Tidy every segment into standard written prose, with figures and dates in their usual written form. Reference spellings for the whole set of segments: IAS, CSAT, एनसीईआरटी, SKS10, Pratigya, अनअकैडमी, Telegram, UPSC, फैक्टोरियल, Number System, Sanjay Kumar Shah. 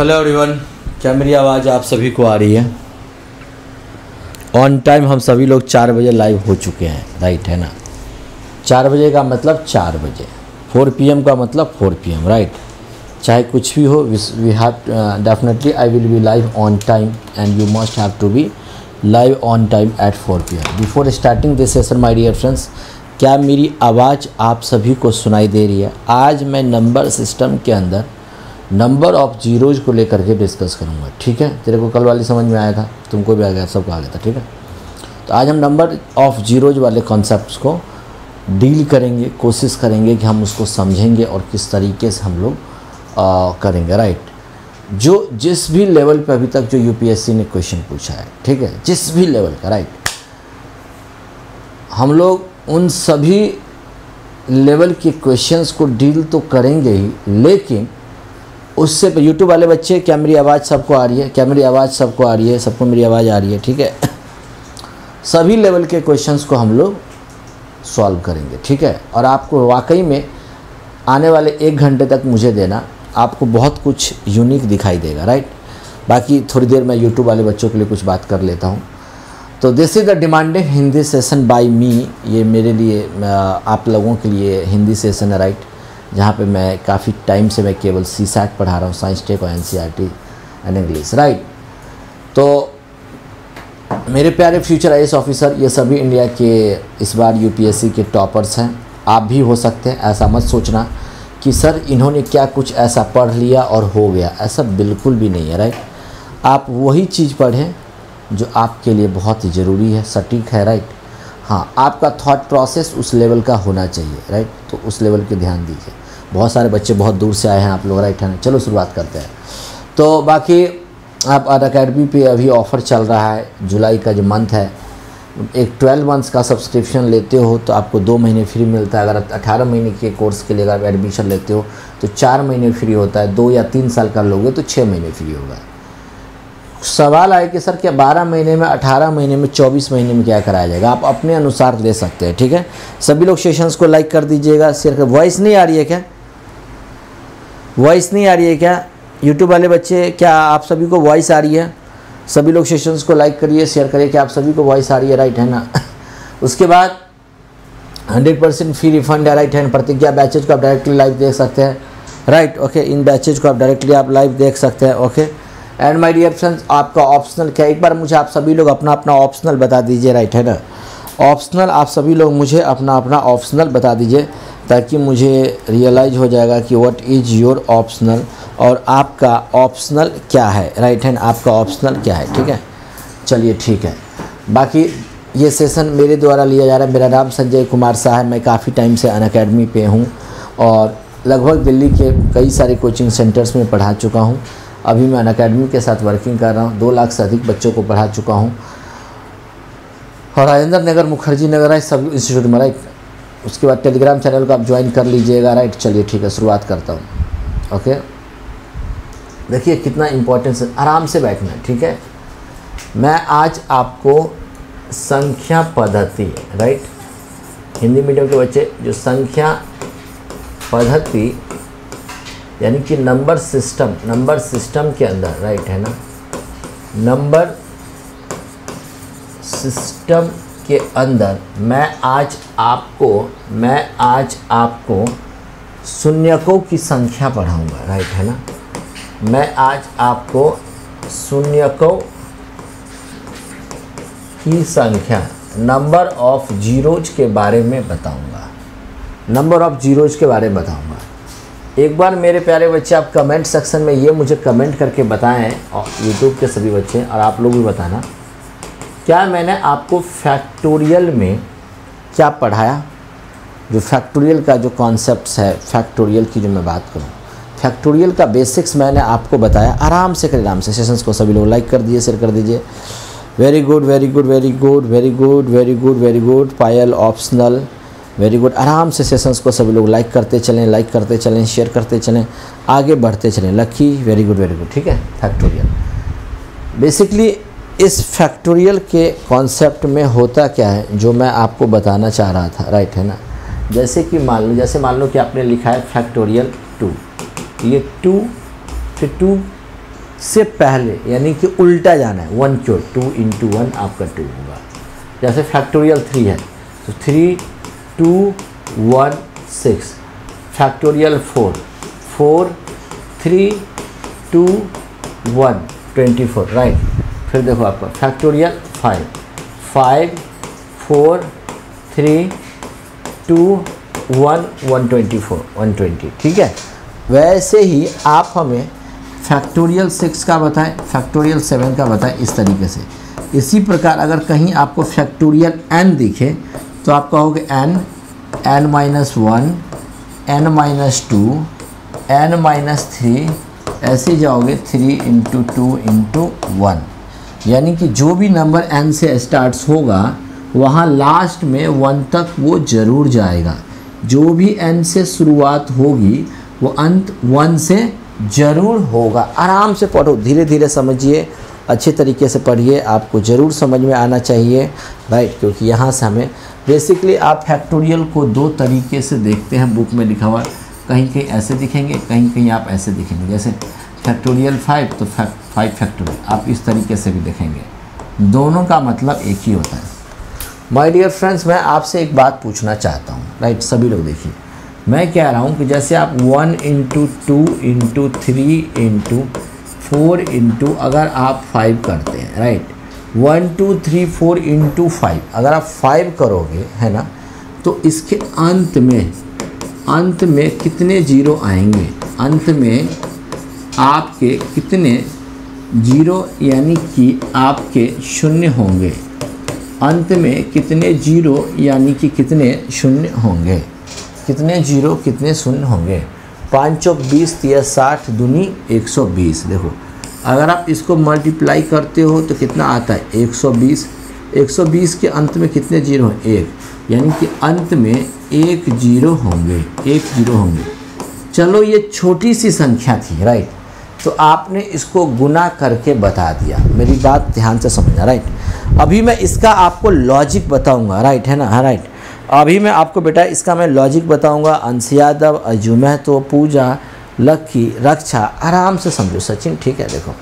Hello everyone, क्या मेरी आवाज़ आप सभी को आ रही है? ऑन टाइम हम सभी लोग 4 बजे लाइव हो चुके हैं, राइट है ना। 4 बजे का मतलब 4 बजे, 4 PM का मतलब 4 PM, राइट। चाहे कुछ भी हो, we have definitely I will be live on time and you must have to be live on time at 4 PM before starting this session. My dear friends, क्या मेरी आवाज़ आप सभी को सुनाई दे रही है? आज मैं नंबर सिस्टम के अंदर नंबर ऑफ जीरोज को लेकर के डिस्कस करूंगा, ठीक है। तेरे को कल वाली समझ में आया था, तुमको भी आ गया, सबको आ गया था, ठीक है। तो आज हम नंबर ऑफ जीरोज वाले कॉन्सेप्ट्स को डील करेंगे, कोशिश करेंगे कि हम उसको समझेंगे और किस तरीके से हम लोग करेंगे, राइट। जो जिस भी लेवल पे अभी तक जो यूपीएससी ने क्वेश्चन पूछा है, ठीक है, जिस भी लेवल का, राइट, हम लोग उन सभी लेवल के क्वेश्चंस को डील तो करेंगे ही, लेकिन उससे यूट्यूब वाले बच्चे, क्या मेरी आवाज़ सबको आ रही है? क्या मेरी आवाज़ सबको आ रही है? सबको मेरी आवाज़ आ रही है, ठीक है। सभी लेवल के क्वेश्चंस को हम लोग सॉल्व करेंगे, ठीक है। और आपको वाकई में आने वाले 1 घंटे तक मुझे देना, आपको बहुत कुछ यूनिक दिखाई देगा, राइट। बाकी थोड़ी देर मैं यूट्यूब वाले बच्चों के लिए कुछ बात कर लेता हूँ। तो this is the demanding Hindi session by me, ये मेरे लिए, आप लोगों के लिए हिंदी सेशन है, राइट, जहाँ पे मैं काफ़ी टाइम से मैं केवल सीसैट पढ़ा रहा हूँ, साइंस टेक और एनसीईआरटी एंड इंग्लिश, राइट। तो मेरे प्यारे फ्यूचर आईएएस ऑफिसर, ये सभी इंडिया के इस बार यूपीएससी के टॉपर्स हैं, आप भी हो सकते हैं। ऐसा मत सोचना कि सर इन्होंने क्या कुछ ऐसा पढ़ लिया और हो गया, ऐसा बिल्कुल भी नहीं है, राइट। आप वही चीज़ पढ़ें जो आपके लिए बहुत ज़रूरी है, सटीक है, राइट। हाँ, आपका थॉट प्रोसेस उस लेवल का होना चाहिए, राइट। तो उस लेवल के ध्यान दीजिए। बहुत सारे बच्चे बहुत दूर से आए हैं आप लोग, राइट है ना। चलो शुरुआत करते हैं। तो बाकी आप अनअकैडमी पे अभी ऑफ़र चल रहा है, जुलाई का जो मंथ है, एक 12 मंथ्स का सब्सक्रिप्शन लेते हो तो आपको 2 महीने फ्री मिलता है। अगर आप 18 महीने के कोर्स के लिए अगर एडमिशन लेते हो तो 4 महीने फ्री होता है। 2 या 3 साल का लोगे तो 6 महीने फ्री होगा। सवाल आए कि सर क्या 12 महीने में, 18 महीने में, 24 महीने में क्या कराया जाएगा? आप अपने अनुसार ले सकते हैं, ठीक है। सभी लोग सेशंस को लाइक कर दीजिएगा, शेयर कर। वॉइस नहीं आ रही है क्या? वॉइस नहीं आ रही है क्या यूट्यूब वाले बच्चे? क्या आप सभी को वॉइस आ रही है? सभी लोग सेशंस को लाइक करिए, शेयर करिए कि आप सभी को वॉइस आ रही है, राइट है ना। उसके बाद 100% फी रिफंड है, राइट है। प्रतिज्ञा बैचेज को आप डायरेक्टली लाइव देख सकते हैं, राइट, ओके। इन बैचेज को आप डायरेक्टली आप लाइव देख सकते हैं, okay. And my dear friends, आपका ऑप्शनल क्या है? एक बार मुझे आप सभी लोग अपना अपना ऑप्शनल बता दीजिए, राइट है ना। ऑप्शनल आप सभी लोग मुझे अपना अपना ऑप्शनल बता दीजिए, ताकि मुझे रियलाइज हो जाएगा कि व्हाट इज़ योर ऑप्शनल और आपका ऑप्शनल क्या है, राइट है ना। आपका ऑप्शनल क्या है, ठीक है। चलिए ठीक है। बाकी ये सेशन मेरे द्वारा लिया जा रहा है। मेरा नाम संजय कुमार शाह है। मैं काफ़ी टाइम से अनअकैडमी पे हूँ और लगभग दिल्ली के कई सारे कोचिंग सेंटर्स में पढ़ा चुका हूँ। अभी मैं अनअकैडमी के साथ वर्किंग कर रहा हूँ। 2 लाख से अधिक बच्चों को पढ़ा चुका हूँ और राजेंद्र नगर, मुखर्जी नगर है सब इंस्टीट्यूट में, राइट। उसके बाद टेलीग्राम चैनल को आप ज्वाइन कर लीजिएगा, राइट। चलिए ठीक है, शुरुआत करता हूँ, ओके। देखिए कितना इम्पोर्टेंस है, आराम से बैठना है, ठीक है। मैं आज आपको संख्या पद्धति, राइट, हिंदी मीडियम के बच्चे जो संख्या पद्धति यानी कि नंबर सिस्टम के अंदर, राइट है ना, नंबर सिस्टम के अंदर मैं आज आपको शून्यकों की संख्या पढ़ाऊंगा, राइट है ना। मैं आज आपको शून्यकों की संख्या, नंबर ऑफ जीरोज के बारे में बताऊंगा, नंबर ऑफ जीरोज के बारे में बताऊंगा। एक बार मेरे प्यारे बच्चे आप कमेंट सेक्शन में ये मुझे कमेंट करके बताएं, और यूट्यूब के सभी बच्चे और आप लोग भी बताना, क्या मैंने आपको फैक्टोरियल में क्या पढ़ाया? जो फैक्टोरियल का जो कॉन्सेप्ट्स है, फैक्टोरियल की जो मैं बात करूं, फैक्टोरियल का बेसिक्स मैंने आपको बताया। आराम से करें, आराम से। सेशंस को सभी लोग लाइक कर दीजिए, शेयर कर दीजिए। Very good, very good, very good, very good, very good, very good. Payal optional, very good. आराम से सेशंस को सभी लोग लाइक करते चलें, लाइक करते चलें, शेयर करते चलें, आगे बढ़ते चलें। Lucky, very good, very good, ठीक है। फैक्टोरियल बेसिकली इस फैक्टोरियल के कॉन्सेप्ट में होता क्या है, जो मैं आपको बताना चाह रहा था, राइट है ना। जैसे मान लो कि आपने लिखा है फैक्टोरियल 2, ये 2 फिर 2 से पहले यानी कि उल्टा जाना है, 1/4, 2 × 1 आपका 2 होगा। जैसे फैक्टोरियल 3 है तो 3, 2, 1, 6। फैक्टोरियल 4, 4, 3, 2, 1, 24, right. फिर देखो आपका फैक्टोरियल 5, 5, 4, 3, 2, 1, 124, 120, ठीक है। वैसे ही आप हमें फैक्टोरियल 6 का बताएं, फैक्टोरियल 7 का बताएं, इस तरीके से। इसी प्रकार अगर कहीं आपको फैक्टोरियल n दिखे तो आप कहोगे n, n-1, n-2, n-3, ऐसे जाओगे 3 × 2 × 1। यानी कि जो भी नंबर n से स्टार्ट्स होगा वहाँ लास्ट में 1 तक वो ज़रूर जाएगा। जो भी n से शुरुआत होगी वो अंत 1 से ज़रूर होगा। आराम से पढ़ो, धीरे धीरे समझिए, अच्छे तरीके से पढ़िए, आपको ज़रूर समझ में आना चाहिए, राइट। क्योंकि यहाँ से हमें बेसिकली आप फैक्टोरियल को 2 तरीके से देखते हैं बुक में लिखा हुआ, कहीं कहीं ऐसे दिखेंगे, कहीं कहीं आप ऐसे दिखेंगे। जैसे फैक्टोरियल 5 तो 5 फैक्टोरियल आप इस तरीके से भी देखेंगे, दोनों का मतलब एक ही होता है। माय डियर फ्रेंड्स, मैं आपसे एक बात पूछना चाहता हूँ, राइट, सभी लोग देखिए। मैं कह रहा हूँ कि जैसे आप 1 × 2 × 3 × 4 × अगर आप 5 करते हैं, राइट, 1, 2, 3, 4 × 5 अगर आप 5 करोगे, है ना, तो इसके अंत में कितने जीरो आएंगे, अंत में आपके कितने जीरो यानी कि आपके शून्य होंगे, अंत में कितने जीरो यानी कि कितने शून्य होंगे, कितने जीरो कितने शून्य होंगे। 5 × 20 = 60, दूनी 120। देखो अगर आप इसको मल्टीप्लाई करते हो तो कितना आता है, 120। 120 के अंत में कितने जीरो हैं, 1, यानी कि अंत में 1 जीरो होंगे, 1 जीरो होंगे। चलो ये छोटी सी संख्या थी, राइट, तो आपने इसको गुना करके बता दिया। मेरी बात ध्यान से समझना, राइट। अभी मैं इसका आपको लॉजिक बताऊंगा, राइट, है ना, हाँ, राइट। अभी मैं आपको बेटा इसका मैं लॉजिक बताऊंगा। अंश यादव, अजू महतो, पूजा, लक्की, रक्षा, आराम से समझो, सचिन, ठीक है। देखो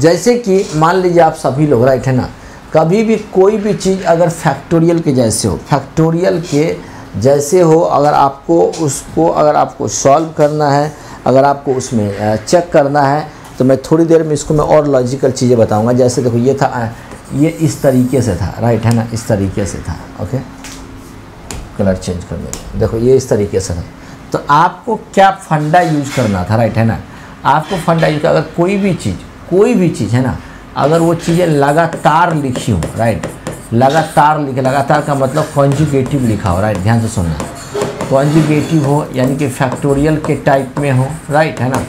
जैसे कि मान लीजिए आप सभी लोग, राइट, है ना, कभी भी कोई भी चीज़ अगर फैक्टोरियल के जैसे हो, फैक्टोरियल के जैसे हो, अगर आपको उसको अगर आपको सॉल्व करना है, अगर आपको उसमें चेक करना है, तो मैं थोड़ी देर में इसको मैं और लॉजिकल चीज़ें बताऊंगा। जैसे देखो ये था, ये इस तरीके से था, राइट, है ना, इस तरीके से था, ओके, कलर चेंज कर देंगे। देखो ये इस तरीके से था, तो आपको क्या फंडा यूज़ करना था, राइट, है ना, आपको फंडा यूज अगर कोई भी चीज़ है ना, अगर वो चीज़ें लगातार लिखी हो, राइट, लगातार का मतलब कॉन्जुगेटिव लिखा हो, राइट, ध्यान से सुनना, कॉन्जुगेटिव हो यानी कि फैक्टोरियल के टाइप में हो, राइट, है ना,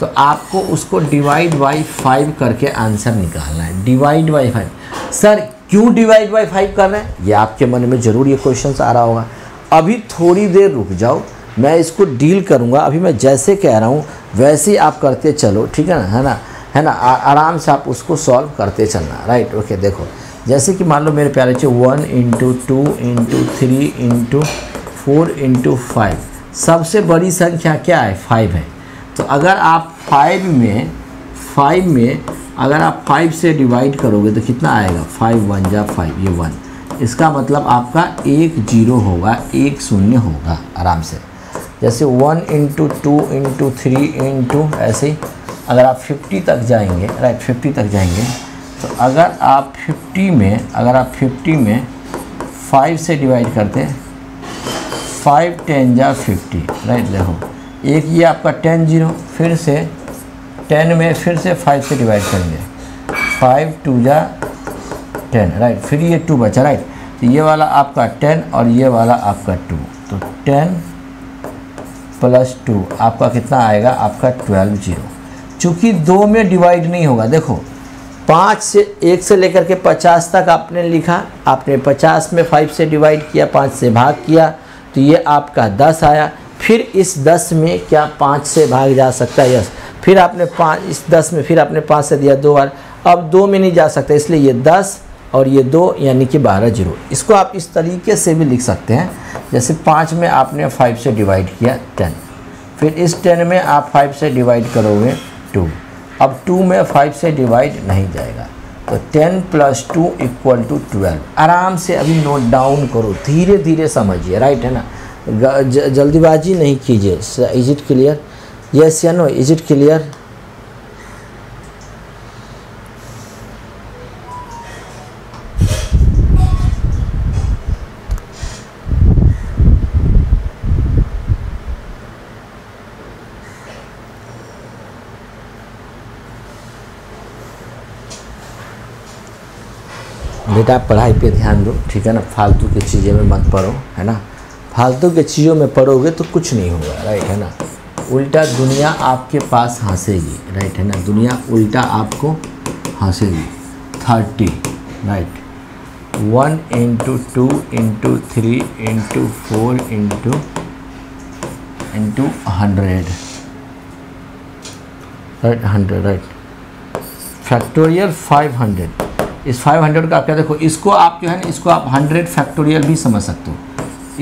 तो आपको उसको डिवाइड बाय 5 करके आंसर निकालना है। डिवाइड बाय 5, सर क्यों डिवाइड बाय 5 करना है, ये आपके मन में ज़रूर ये क्वेश्चन आ रहा होगा। अभी थोड़ी देर रुक जाओ, मैं इसको डील करूँगा। अभी मैं जैसे कह रहा हूँ वैसे ही आप करते चलो, ठीक है ना, है ना, है ना, आराम से आप उसको सॉल्व करते चलना, राइट, ओके। देखो जैसे कि मान लो मेरे प्यारे बच्चे, 1 × 2 × 3 × 4 × 5, सबसे बड़ी संख्या क्या है, 5 है। तो अगर आप 5 में अगर आप 5 से डिवाइड करोगे तो कितना आएगा, 5 × 1 = 5, ये 1, इसका मतलब आपका 1 जीरो होगा, 1 शून्य होगा। आराम से जैसे 1 × 2 × 3 × ऐसे अगर आप 50 तक जाएंगे, राइट, 50 तक जाएंगे, तो अगर आप 50 में 5 से डिवाइड करते हैं, 5 × 10 = 50, राइट। देखो एक ये आपका 10 जीरो, फिर से 10 में फिर से 5 से डिवाइड करेंगे, 5 × 2 = 10, राइट, फिर ये 2 बचा, राइट, तो ये वाला आपका 10 और ये वाला आपका 2, तो 10 + 2 आपका कितना आएगा, आपका 12 जीरो। चूँकि 2 में डिवाइड नहीं होगा, देखो 1 से लेकर के 50 तक आपने लिखा, आपने 50 में 5 से डिवाइड किया, 5 से भाग किया, तो ये आपका 10 आया। फिर इस 10 में क्या 5 से भाग जा सकता है, यस, फिर आपने 5 से दिया 2 बार, अब 2 में नहीं जा सकता, इसलिए ये 10 और ये 2 यानी कि 12 जीरो। इसको आप इस तरीके से भी लिख सकते हैं, जैसे 5 में आपने 5 से डिवाइड किया 10, फिर इस 10 में आप 5 से डिवाइड करोगे 2, अब 2 में 5 से डिवाइड नहीं जाएगा, तो 10 + 2 = 12। आराम से अभी नोट डाउन करो, धीरे धीरे समझिए, राइट है ना, जल्दीबाजी नहीं कीजिए। Is it clear? यस या नो? Is it clear? बेटा पढ़ाई पे ध्यान दो, ठीक है ना, फालतू की चीज़ें में मत पढ़ो, है ना। फालतू की चीज़ों में पढ़ोगे तो कुछ नहीं होगा, राइट है ना। उल्टा दुनिया आपके पास हंसेगी, राइट है ना, दुनिया उल्टा आपको हंसेगी। 30, राइट, 1 × 2 × 3 × 4 × 100, राइट, 100, राइट, फैक्टोरियल 500। इस 500 का आप क्या, देखो इसको आप जो है ना, इसको आप 100 फैक्टोरियल भी समझ सकते हो,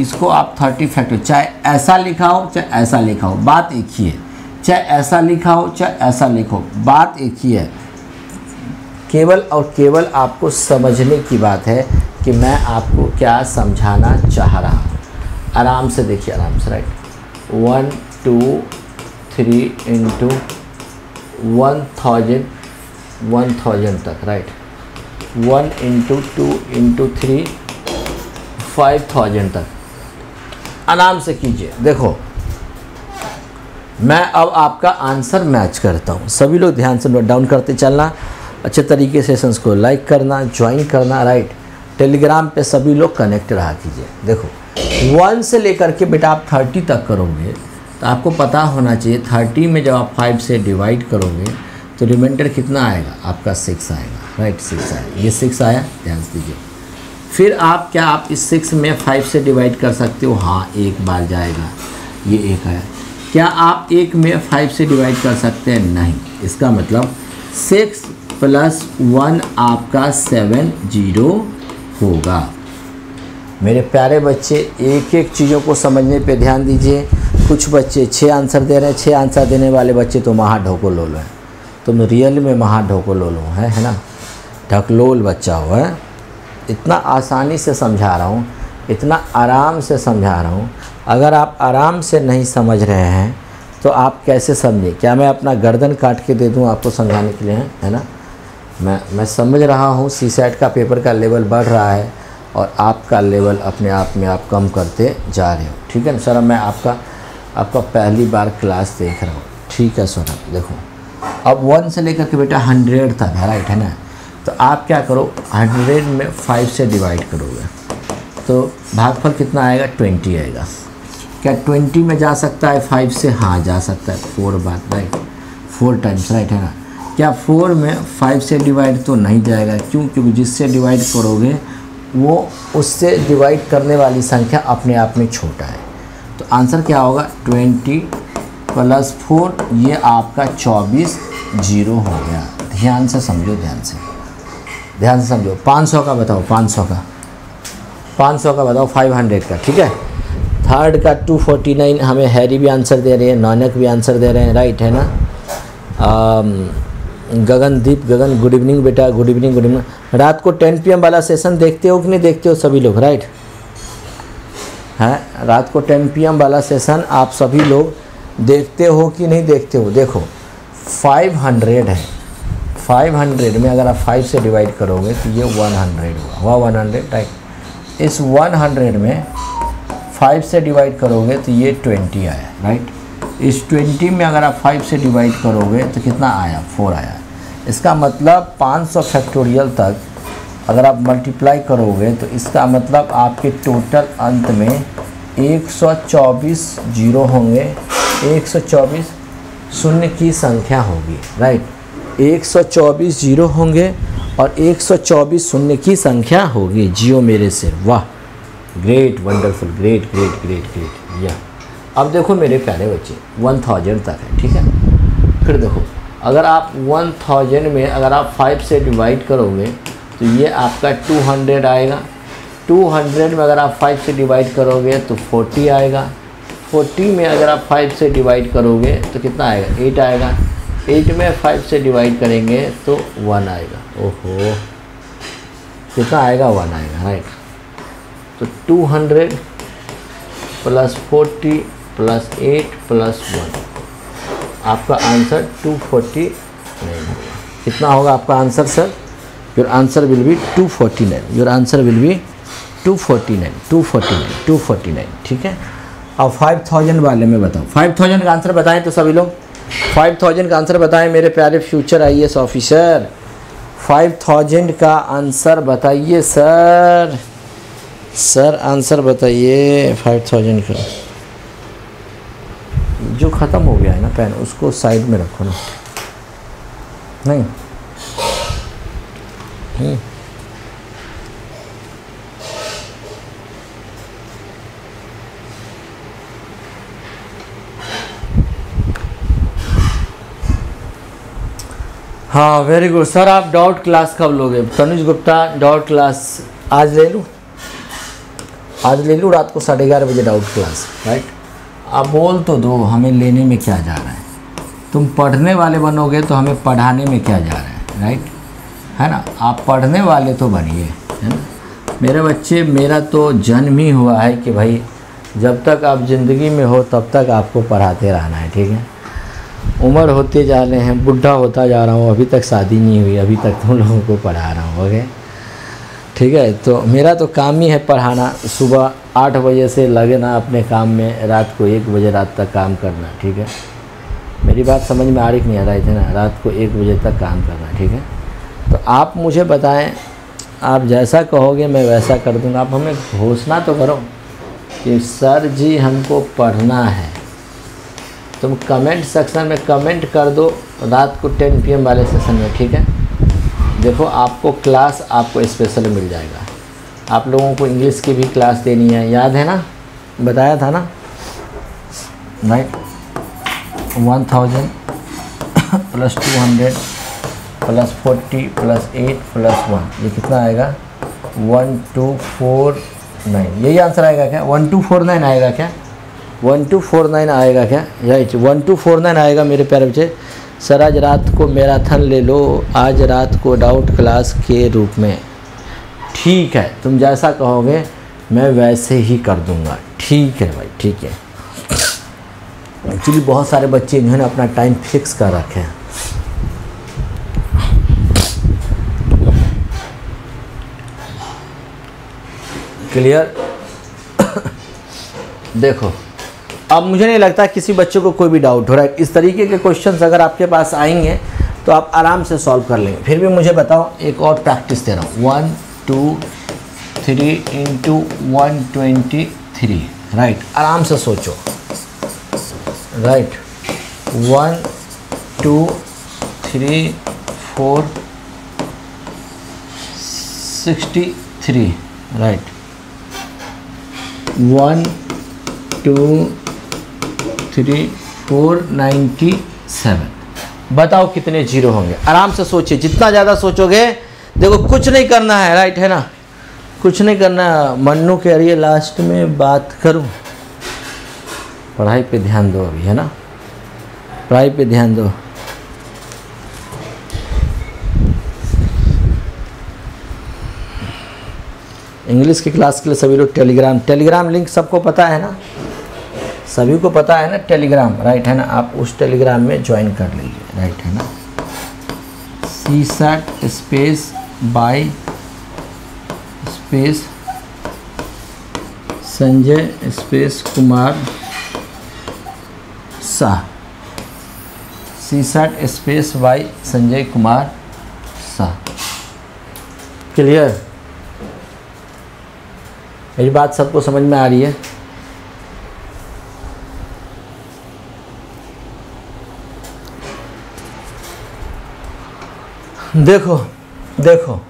इसको आप 30 फैक्टोरियल, चाहे ऐसा लिखा हो चाहे ऐसा लिखा हो, बात एक ही है, चाहे ऐसा लिखा हो चाहे ऐसा लिखो, बात एक ही है। केवल और केवल आपको समझने की बात है कि मैं आपको क्या समझाना चाह रहा हूँ। आराम से देखिए, आराम से, राइट, 1 2 3 × 1000 तक, राइट, 1 × 2 × 3 5000 तक। आराम से कीजिए। देखो मैं अब आपका आंसर मैच करता हूँ। सभी लोग ध्यान से नोट डाउन करते चलना, अच्छे तरीके से सेशंस को लाइक करना, ज्वाइन करना, राइट। टेलीग्राम पे सभी लोग कनेक्ट रहा कीजिए। देखो 1 से लेकर के बेटा आप 30 तक करोगे तो आपको पता होना चाहिए 30 में जब आप 5 से डिवाइड करोगे तो रिमाइंडर कितना आएगा आपका? 6 आएगा, राइट, 6 आएगा। ये 6 आया, ध्यान दीजिए। फिर आप क्या, आप इस 6 में 5 से डिवाइड कर सकते हो? हाँ, एक बार जाएगा, ये 1 आया। क्या आप 1 में 5 से डिवाइड कर सकते हैं? नहीं। इसका मतलब 6 + 1 आपका 70 होगा। मेरे प्यारे बच्चे, एक एक चीज़ों को समझने पे ध्यान दीजिए। कुछ बच्चे 6 आंसर दे रहे हैं, 6 आंसर देने वाले बच्चे तो महाढोको लोल हैं, तुम रियल में महाढोकोलोल हो, है ना, ढकलोल बच्चा हो, है। इतना आसानी से समझा रहा हूँ, इतना आराम से समझा रहा हूँ। अगर आप आराम से नहीं समझ रहे हैं तो आप कैसे समझें? क्या मैं अपना गर्दन काट के दे दूँ आपको समझाने के लिए? है ना, मैं समझ रहा हूँ सीसैट का पेपर का लेवल बढ़ रहा है और आपका लेवल अपने आप में आप कम करते जा रहे हो, ठीक है ना। सर मैं आपका पहली बार क्लास देख रहा हूँ, ठीक है सौरभ। देखो अब 1 से लेकर के बेटा 100 तक है, राइट है ना, तो आप क्या करो, 100 में 5 से डिवाइड करोगे तो भागफल कितना आएगा? 20 आएगा। क्या 20 में जा सकता है 5 से? हाँ जा सकता है, 4 बार, राइट, 4 टाइम्स, राइट है ना। क्या 4 में 5 से डिवाइड तो नहीं जाएगा? क्यों? क्योंकि जिससे डिवाइड करोगे वो उससे डिवाइड करने वाली संख्या अपने आप में छोटा है। तो आंसर क्या होगा? 20 + 4, ये आपका 24 हो गया। ध्यान से समझो, ध्यान से समझो। 500 का बताओ, 500 का बताओ, 500 का, ठीक है। थर्ड का 249, हमें हैरी भी आंसर दे रहे हैं, नानक भी आंसर दे रहे हैं, राइट है ना। गगनदीप, गगन गुड इवनिंग बेटा, गुड इवनिंग, गुड इवनिंग। रात को 10 PM वाला सेशन देखते हो कि नहीं देखते हो सभी लोग? राइट है, रात को 10 PM वाला सेशन आप सभी लोग देखते हो कि नहीं देखते हो? देखो 500 है, 500 में अगर आप 5 से डिवाइड करोगे तो ये 100 हुआ, वह 100, राइट। इस 100 में 5 से डिवाइड करोगे तो ये 20 आया, राइट। इस 20 में अगर आप 5 से डिवाइड करोगे तो कितना आया? 4 आया। इसका मतलब 500 फैक्टोरियल तक अगर आप मल्टीप्लाई करोगे तो इसका मतलब आपके टोटल अंत में 124 होंगे। 124 शून्य की संख्या होगी, राइट, 124 होंगे और 124 शून्य की संख्या होगी। जियो मेरे से, वाह, great, wonderful, great great great great, या। अब देखो मेरे प्यारे बच्चे, 1000 तक है, ठीक है। फिर देखो अगर आप 1000 में अगर आप 5 से डिवाइड करोगे तो ये आपका 200 आएगा। 200 में अगर आप 5 से डिवाइड करोगे तो 40 आएगा। 40 में अगर आप 5 से डिवाइड करोगे तो कितना आएगा? 8 आएगा। 8 में 5 से डिवाइड करेंगे तो 1 आएगा। ओहो कितना आएगा, 1 आएगा राइट। तो 200 प्लस 40 प्लस 8 प्लस 1 आपका आंसर 249 होगा। कितना होगा आपका answer sir? Your answer will be 249। Your answer will be 249। ठीक है। अब 5000 वाले में बताओ, 5000 का आंसर बताएं तो सभी लोग 5000 का आंसर बताएं मेरे प्यारे फ्यूचर आईएएस ऑफिसर। 5000 का आंसर बताइए सर, सर आंसर बताइए 5000 का। जो ख़त्म हो गया है ना पेन उसको साइड में रखो ना, नहीं हाँ वेरी गुड। सर आप डॉट क्लास कब लोगे? तनुज गुप्ता डॉट क्लास आज ले लूँ, आज ले लूँ रात को 11:30 बजे डाउट क्लास राइट। अब बोल तो दो हमें लेने में क्या जा रहा है, तुम पढ़ने वाले बनोगे तो हमें पढ़ाने में क्या जा रहा है राइट, है ना। आप पढ़ने वाले तो बनिए, है ना मेरे बच्चे। मेरा तो जन्म ही हुआ है कि भाई जब तक आप ज़िंदगी में हो तब तक आपको पढ़ाते रहना है। ठीक है, उम्र होते जा रहे हैं, बुढ़ा होता जा रहा हूँ, अभी तक शादी नहीं हुई, अभी तक तुम लोगों को पढ़ा रहा हूँ ओके। ठीक है, तो मेरा तो काम ही है पढ़ाना। सुबह 8 बजे से लगे ना अपने काम में, रात को 1 बजे रात तक काम करना। ठीक है, मेरी बात समझ में आ रही नहीं आ रही थी ना, रात को 1 बजे तक काम करना। ठीक है, तो आप मुझे बताएं, आप जैसा कहोगे मैं वैसा कर दूँगा। आप हमें घोषणा तो करो कि सर जी हमको पढ़ना है। तुम कमेंट सेक्शन में कमेंट कर दो रात को 10 PM वाले सेशन में। ठीक है, देखो आपको क्लास आपको स्पेशल मिल जाएगा। आप लोगों को इंग्लिश की भी क्लास देनी है, याद है ना, बताया था ना right. 1000 plus 200 plus 40 plus 8 plus 1 ये कितना आएगा? 1249। यही आंसर आएगा क्या? 1249 आएगा क्या? 1249 आएगा क्या राइट? 1249 आएगा मेरे प्यारे बच्चे। सर आज रात को मैराथन ले लो, आज रात को डाउट क्लास के रूप में। ठीक है, तुम जैसा कहोगे मैं वैसे ही कर दूंगा। ठीक है भाई, ठीक है। एक्चुअली बहुत सारे बच्चे इन्होंने अपना टाइम फिक्स कर रखे हैं। क्लियर? देखो अब मुझे नहीं लगता किसी बच्चे को कोई भी डाउट हो रहा है। इस तरीके के क्वेश्चंस अगर आपके पास आएंगे तो आप आराम से सॉल्व कर लेंगे। फिर भी मुझे बताओ, एक और प्रैक्टिस दे रहा हूँ। 1 2 3 इंटू 123 राइट। आराम से सोचो राइट। 1 2 3 4 63 राइट। 1 2 3 4 97 बताओ कितने जीरो होंगे? आराम से सोचिए, जितना ज़्यादा सोचोगे। देखो कुछ नहीं करना है राइट, है ना, कुछ नहीं करना। मन्नू कह रही है लास्ट में बात करूं। पढ़ाई पे ध्यान दो अभी, है ना, पढ़ाई पे ध्यान दो। इंग्लिश की क्लास के लिए सभी लोग टेलीग्राम, टेलीग्राम लिंक सबको पता है ना, सभी को पता है ना टेलीग्राम राइट, है ना। आप उस टेलीग्राम में ज्वाइन कर लीजिए राइट, है ना। CSAT space by space Sanjay space Kumar Shah, CSAT space by Sanjay Kumar Shah. Clear? मेरी बात सबको समझ में आ रही है? देखो देखो,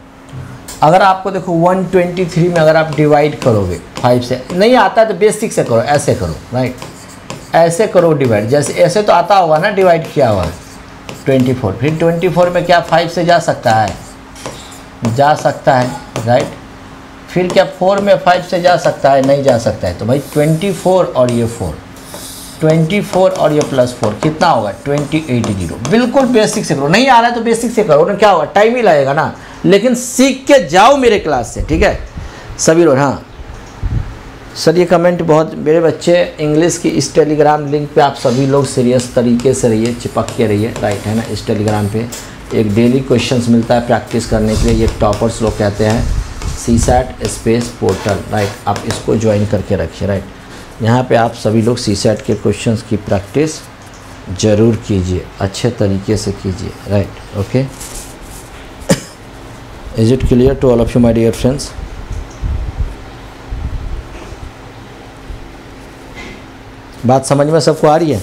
अगर आपको देखो 123 में अगर आप डिवाइड करोगे 5 से, नहीं आता तो बेसिक से करो, ऐसे करो राइट, ऐसे करो डिवाइड। जैसे ऐसे तो आता होगा ना, डिवाइड किया हुआ 24। फिर 24 में क्या 5 से जा सकता है? जा सकता है राइट। फिर क्या 4 में 5 से जा सकता है? नहीं जा सकता है। तो भाई 24 और ये 4 24 और ये प्लस 4 कितना होगा 28 जीरो। बिल्कुल बेसिक से करो, नहीं आ रहा है तो बेसिक से करो ना, क्या होगा टाइम ही लगेगा ना, लेकिन सीख के जाओ मेरे क्लास से, ठीक है सभी लोग। हाँ सर ये कमेंट बहुत, मेरे बच्चे इंग्लिश की इस टेलीग्राम लिंक पे आप सभी लोग सीरियस तरीके से रहिए, चिपक के रहिए, राइट है ना। इस टेलीग्राम पे एक डेली क्वेश्चंस मिलता है प्रैक्टिस करने के लिए, ये टॉपर्स लोग कहते हैं सीसैट स्पेस पोर्टल, राइट। आप इसको ज्वाइन करके रखिए, राइट। यहाँ पे आप सभी लोग सीसैट के क्वेश्चंस की प्रैक्टिस ज़रूर कीजिए, अच्छे तरीके से कीजिए, right. Okay, is it clear to all of you my dear friends? बात समझ में सबको आ रही है?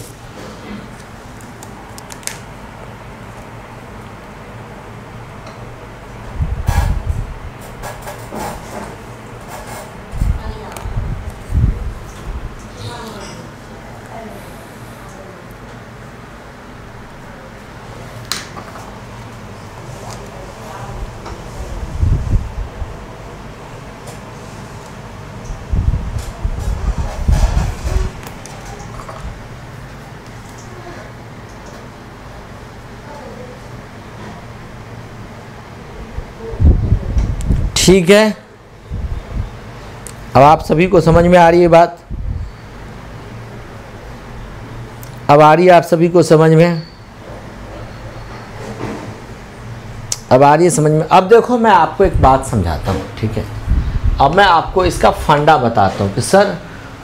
ठीक है, अब आप सभी को समझ में आ रही है बात? अब आ रही है आप सभी को समझ में? अब आ रही है समझ में? अब देखो मैं आपको एक बात समझाता हूँ, ठीक है। अब मैं आपको इसका फंडा बताता हूँ कि sir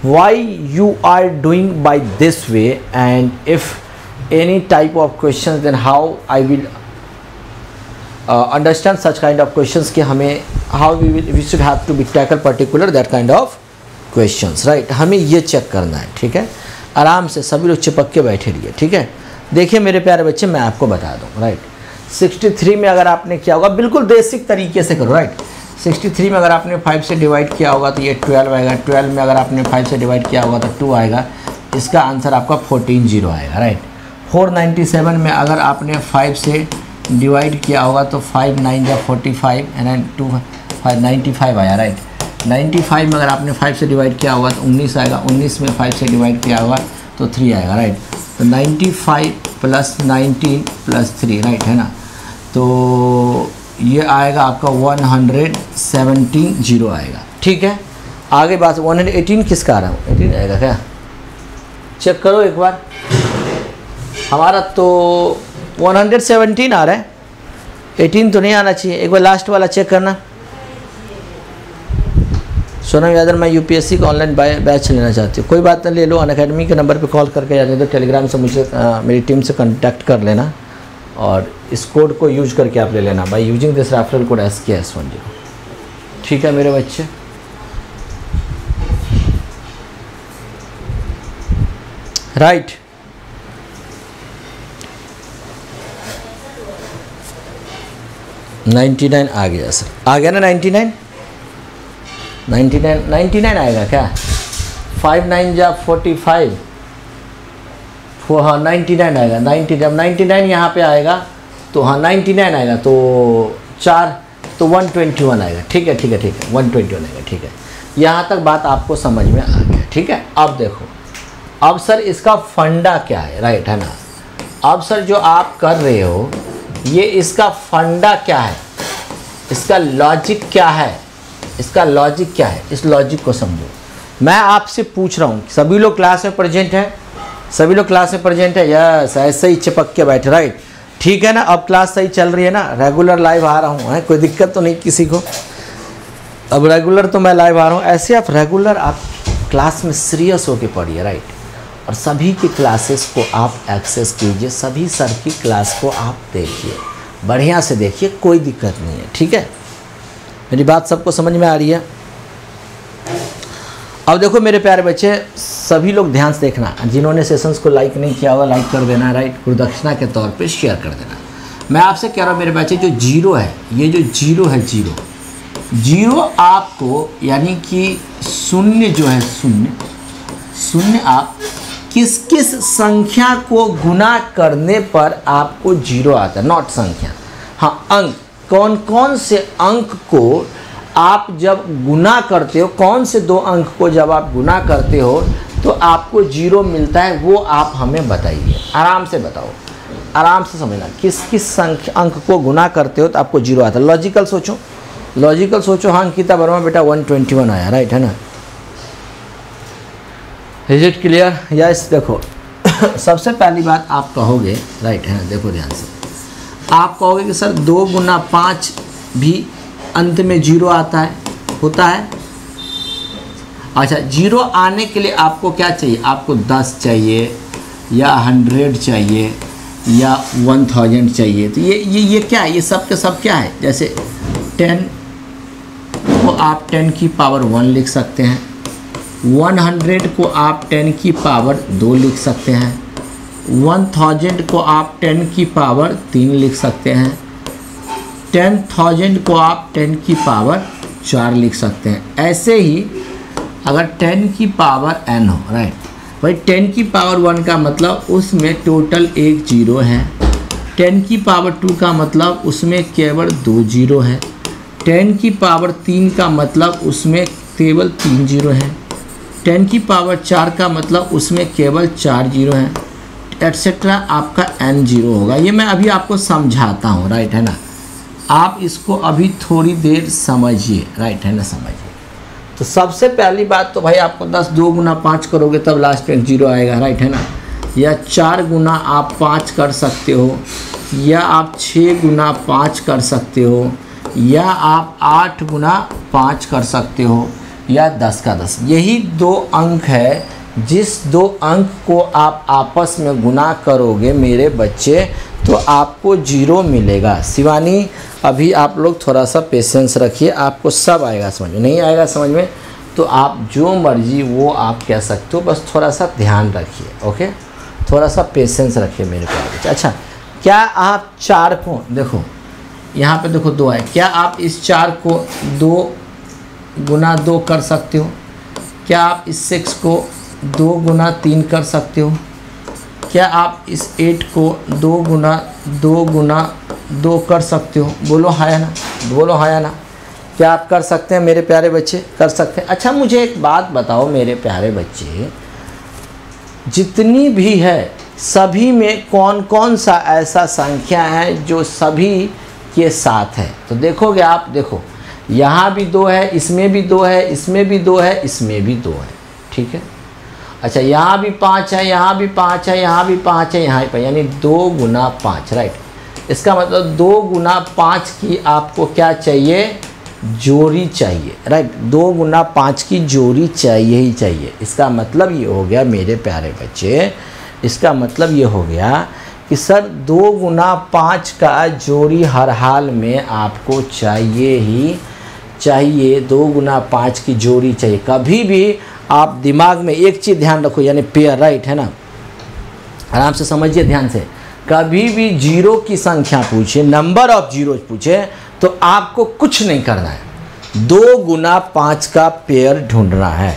why you are doing by this way and if any type of question then how I will understand such kind of questions कि हमें how we should have to be tackle particular that kind of questions, right। हमें ये check करना है, ठीक है। आराम से सभी लोग चिपक के बैठे रहिए, ठीक है। देखिए मेरे प्यारे बच्चे मैं आपको बता दूँ, राइट। 63 में अगर आपने क्या होगा, बिल्कुल बेसिक तरीके से करो, राइट। 63 में अगर आपने 5 से डिवाइड किया होगा तो ये 12 आएगा, 12 में अगर आपने 5 से डिवाइड किया होगा तो 2 आएगा, इसका आंसर आपका 14 0 आएगा, राइट। 497 में अगर आपने 5 से डिवाइड किया होगा तो 5 9 या 45 एंड 2 5 95 आया, राइट। 95 में अगर आपने 5 से डिवाइड किया होगा तो 19 आएगा, 19 में 5 से डिवाइड किया होगा तो 3 आएगा, राइट। तो 95 + 19 + 3, राइट है ना। तो ये आएगा आपका 117 0 आएगा, ठीक है। आगे बात 118 किसका आ रहा है, 18 आएगा क्या? चेक करो एक बार, हमारा तो 117 आ रहा है, 18 तो नहीं आना चाहिए। एक बार लास्ट वाला चेक करना। सोनम यादव, मैं यूपीएससी का ऑनलाइन बैच लेना चाहती हूँ। कोई बात नहीं, ले लो। अनअकैडमी के नंबर पे कॉल करके या तो टेलीग्राम से मुझे मेरी टीम से कांटेक्ट कर लेना और इस कोड को यूज करके आप ले लेना by using this referral code SKS10, ठीक है मेरे बच्चे। राइट, नाइन्टी नाइन आ गया सर, आ गया ना 99? 99 99 आएगा क्या? 5 9 या 45, हाँ 99 आएगा। 99 यहाँ पे आएगा तो हाँ 99 आएगा तो 4 तो 121 आएगा, ठीक है ठीक है ठीक है, 121 आएगा, ठीक है। यहाँ तक बात आपको समझ में आ गया, ठीक है। अब देखो, अब सर इसका फंडा क्या है, राइट है ना। अब सर जो आप कर रहे हो ये, इसका फंडा क्या है, इसका लॉजिक क्या है, इसका लॉजिक क्या है, इस लॉजिक को समझो। मैं आपसे पूछ रहा हूँ, सभी लोग क्लास में प्रेजेंट हैं? सभी लोग क्लास में प्रेजेंट है? यस, ऐसे ही चिपक के बैठे, राइट, ठीक है ना। अब क्लास सही चल रही है ना, रेगुलर लाइव आ रहा हूँ, है कोई दिक्कत तो नहीं किसी को? अब रेगुलर तो मैं लाइव आ रहा हूँ, ऐसे आप रेगुलर आप क्लास में सीरियस होकर पढ़िए, राइट। और सभी की क्लासेस को आप एक्सेस कीजिए, सभी सर की क्लास को आप देखिए, बढ़िया से देखिए, कोई दिक्कत नहीं है, ठीक है। मेरी बात सबको समझ में आ रही है? अब देखो मेरे प्यारे बच्चे, सभी लोग ध्यान से देखना, जिन्होंने सेशंस को लाइक नहीं किया होगा लाइक कर देना, राइट, गुरुदक्षिणा के तौर पे शेयर कर देना। मैं आपसे कह रहा हूँ मेरे बच्चे, जो जीरो है, ये जो जीरो है, जीरो आपको, यानी कि शून्य जो है, शून्य आप किस किस संख्या को गुना करने पर आपको जीरो आता है, नॉट संख्या, हाँ अंक, कौन कौन से अंक को आप जब गुना करते हो, कौन से दो अंक को जब आप गुना करते हो तो आपको जीरो मिलता है, वो आप हमें बताइए, आराम से बताओ, आराम से समझना। किस किस संख्या अंक को गुना करते हो तो आपको जीरो आता है। लॉजिकल सोचो, लॉजिकल सोचो। हाँ अंकिता वर्मा बेटा 121 आया, राइट है ना, इज इट क्लियर? यस। देखो सबसे पहली बात आप कहोगे, राइट है ना, देखो ध्यान से, आप कहोगे कि सर 2 गुना 5 भी अंत में जीरो आता है, होता है। अच्छा, जीरो आने के लिए आपको क्या चाहिए? आपको 10 चाहिए या 100 चाहिए या 1000 चाहिए। तो ये क्या है? ये सब के सब क्या है? जैसे 10 को आप 10 की पावर 1 लिख सकते हैं, 100 को आप 10 की पावर 2 लिख सकते हैं, 1000 को आप 10 की पावर 3 लिख सकते हैं, 10000 को आप 10 की पावर 4 लिख सकते हैं। ऐसे ही अगर 10 की पावर n हो, राइट भाई, 10 की पावर 1 का मतलब उसमें टोटल एक जीरो है, 10 की पावर 2 का मतलब उसमें केवल 2 जीरो है, 10 की पावर 3 का मतलब उसमें केवल 3 जीरो है, 10 की पावर 4 का मतलब उसमें केवल 4 जीरो है, एट्सेट्रा। आपका n जीरो होगा। ये मैं अभी आपको समझाता हूँ, राइट है ना, आप इसको अभी थोड़ी देर समझिए, राइट है ना, समझिए। तो सबसे पहली बात तो भाई आपको 10 2 गुना 5 करोगे तब लास्ट में जीरो आएगा, राइट है ना, या 4 गुना आप 5 कर सकते हो, या आप 6 गुना 5 कर सकते हो, या आप 8 गुना 5 कर सकते हो, या 10 का 10। यही 2 अंक है, जिस 2 अंक को आप आपस में गुना करोगे मेरे बच्चे तो आपको जीरो मिलेगा। शिवानी अभी आप लोग थोड़ा सा पेशेंस रखिए, आपको सब आएगा समझ में। नहीं आएगा समझ में तो आप जो मर्जी वो आप कह सकते हो, बस थोड़ा सा ध्यान रखिए, ओके, थोड़ा सा पेशेंस रखिए मेरे को। अच्छा, क्या आप 4 को देखो, यहाँ पे देखो 2 है, क्या आप इस 4 को 2 गुना 2 कर सकते हो? क्या आप इस 6 को 2 गुना 3 कर सकते हो? क्या आप इस 8 को 2 गुना 2 कर सकते हो? बोलो हाँ या ना, बोलो हाँ या ना। क्या आप कर सकते हैं मेरे प्यारे बच्चे? कर सकते हैं। अच्छा मुझे एक बात बताओ मेरे प्यारे बच्चे, जितनी भी है सभी में कौन कौन सा ऐसा संख्या है जो सभी के साथ है? तो देखोगे आप, देखो यहाँ भी 2 है, इसमें भी 2 है, इसमें भी 2 है, इसमें भी 2 है, ठीक है। अच्छा, यहाँ भी 5 है, यहाँ भी 5 है, यहाँ भी 5 है, यहाँ भी, यानी 2 गुना 5, राइट। इसका मतलब 2 गुना 5 की आपको क्या चाहिए? जोड़ी चाहिए, राइट। 2 गुना 5 की जोड़ी चाहिए ही चाहिए। इसका मतलब ये हो गया मेरे प्यारे बच्चे, इसका मतलब ये हो गया कि सर 2 गुना 5 का जोड़ी हर हाल में आपको चाहिए ही चाहिए। 2 गुना 5 की जोड़ी चाहिए। कभी भी आप दिमाग में एक चीज़ ध्यान रखो, यानी पेयर, राइट है ना, आराम से समझिए ध्यान से। कभी भी जीरो की संख्या पूछे, नंबर ऑफ जीरो पूछे, तो आपको कुछ नहीं करना है, 2 गुना 5 का पेयर ढूंढना है,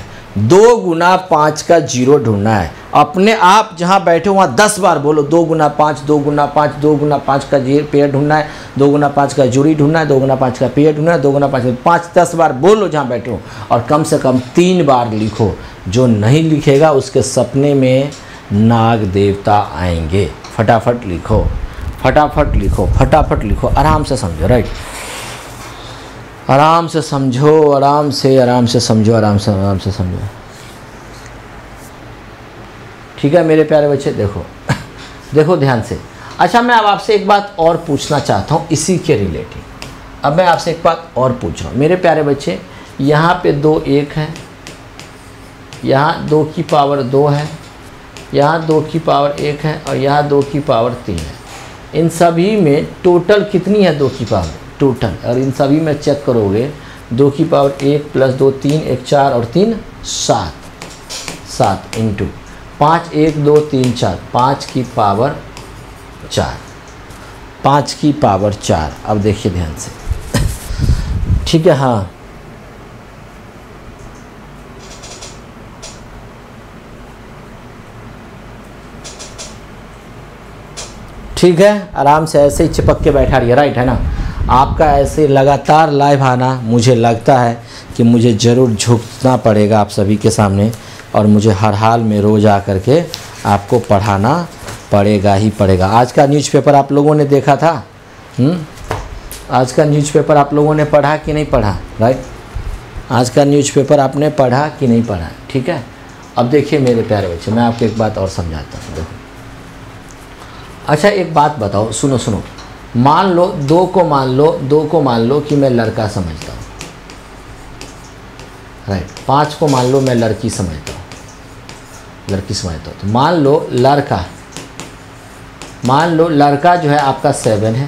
2 गुना 5 का जीरो ढूंढना है। अपने आप जहाँ बैठे हो वहाँ 10 बार बोलो 2 गुना 5, 2 गुना 5, 2 गुना 5 का पेयर ढूंढना है, 2 गुना 5 का जोड़ी ढूंढना है, 2 गुना 5 का पेयर ढूंढना है, 2 गुना 5 10 बार बोलो जहाँ बैठे हो, और कम से कम 3 बार लिखो। जो नहीं लिखेगा उसके सपने में नाग देवता आएंगे। फटाफट लिखो, फटाफट लिखो, फटाफट लिखो, आराम से समझो, राइट, आराम से समझो, आराम से, आराम से समझो, आराम से समझो, ठीक है मेरे प्यारे बच्चे। देखो देखो ध्यान से। अच्छा मैं अब आपसे एक बात और पूछना चाहता हूँ इसी के रिलेटेड। अब मैं आपसे एक बात और पूछ रहा हूँ मेरे प्यारे बच्चे, यहाँ पे 2 1 है, यहाँ 2 की पावर 2 है, यहाँ 2 की पावर 1 है, और यहाँ 2 की पावर 3 है। इन सभी में टोटल कितनी है? 2 की पावर टोटल। और इन सभी में चेक करोगे 2 की पावर 1 + 2 3 1 4 और 3 7 7 इंटू 5 1 2 3 4 5 की पावर 4 5 की पावर 4। अब देखिए ध्यान से, ठीक है। हाँ ठीक है, आराम से ऐसे ही चिपक के बैठा रहिए, राइट है ना। आपका ऐसे लगातार लाइव आना, मुझे लगता है कि मुझे ज़रूर झुकना पड़ेगा आप सभी के सामने, और मुझे हर हाल में रोज़ आ करके आपको पढ़ाना पड़ेगा ही पड़ेगा। आज का न्यूज़पेपर आप लोगों ने देखा था, आज का न्यूज़पेपर आप लोगों ने पढ़ा कि नहीं पढ़ा, राइट? आज का न्यूज़पेपर आपने पढ़ा कि नहीं पढ़ा, ठीक है? अब देखिए मेरे प्यारे बच्चे, मैं आपको एक बात और समझाता हूँ। देखो, अच्छा एक बात बताओ, सुनो सुनो, मान लो दो को मान लो कि मैं लड़का समझता हूँ, राइट? 5 को मान लो मैं लड़की समझता हूँ। तो मान लो लड़का जो है आपका 7 है,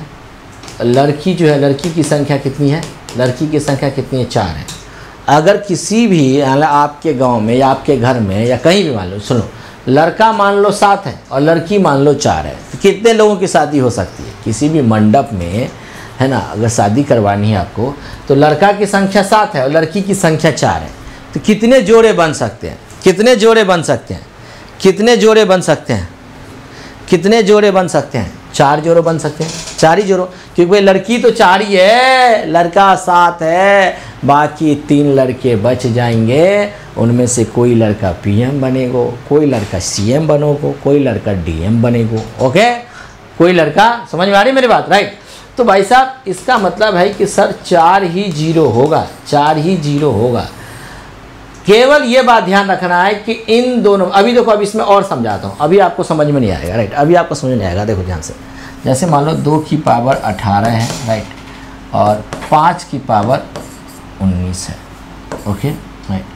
लड़की जो है, लड़की की संख्या कितनी है? लड़की की संख्या कितनी है? 4 है। अगर किसी भी आपके गांव में या आपके घर में या कहीं भी, मान लो, सुनो, लड़का मान लो 7 है और लड़की मान लो 4 है, तो कितने लोगों की शादी हो सकती है? किसी भी मंडप में, है ना, अगर शादी करवानी है आपको, तो लड़का की संख्या 7 है और लड़की की संख्या 4 है, तो कितने जोड़े बन सकते हैं? कितने जोड़े बन सकते हैं? 4 जोड़े बन सकते हैं, 4 ही जोड़ो, क्योंकि भाई लड़की तो 4 ही है, लड़का 7 है, बाकी 3 लड़के बच जाएंगे। उनमें से कोई लड़का पीएम बनेगा, कोई लड़का सीएम बनोगो, कोई लड़का डीएम बनेगो, ओके? कोई लड़का, समझ में आ रही मेरी बात, राइट? तो भाई साहब इसका मतलब है कि सर 4 ही जीरो होगा। केवल ये बात ध्यान रखना है कि इन दोनों, अभी देखो, अभी इसमें और समझाता हूँ, अभी आपको समझ में नहीं आएगा, राइट? अभी आपको समझ में नहीं आएगा, देखो ध्यान से। जैसे मान लो 2 की पावर 18 है, राइट, और 5 की पावर 19 है, ओके, राइट।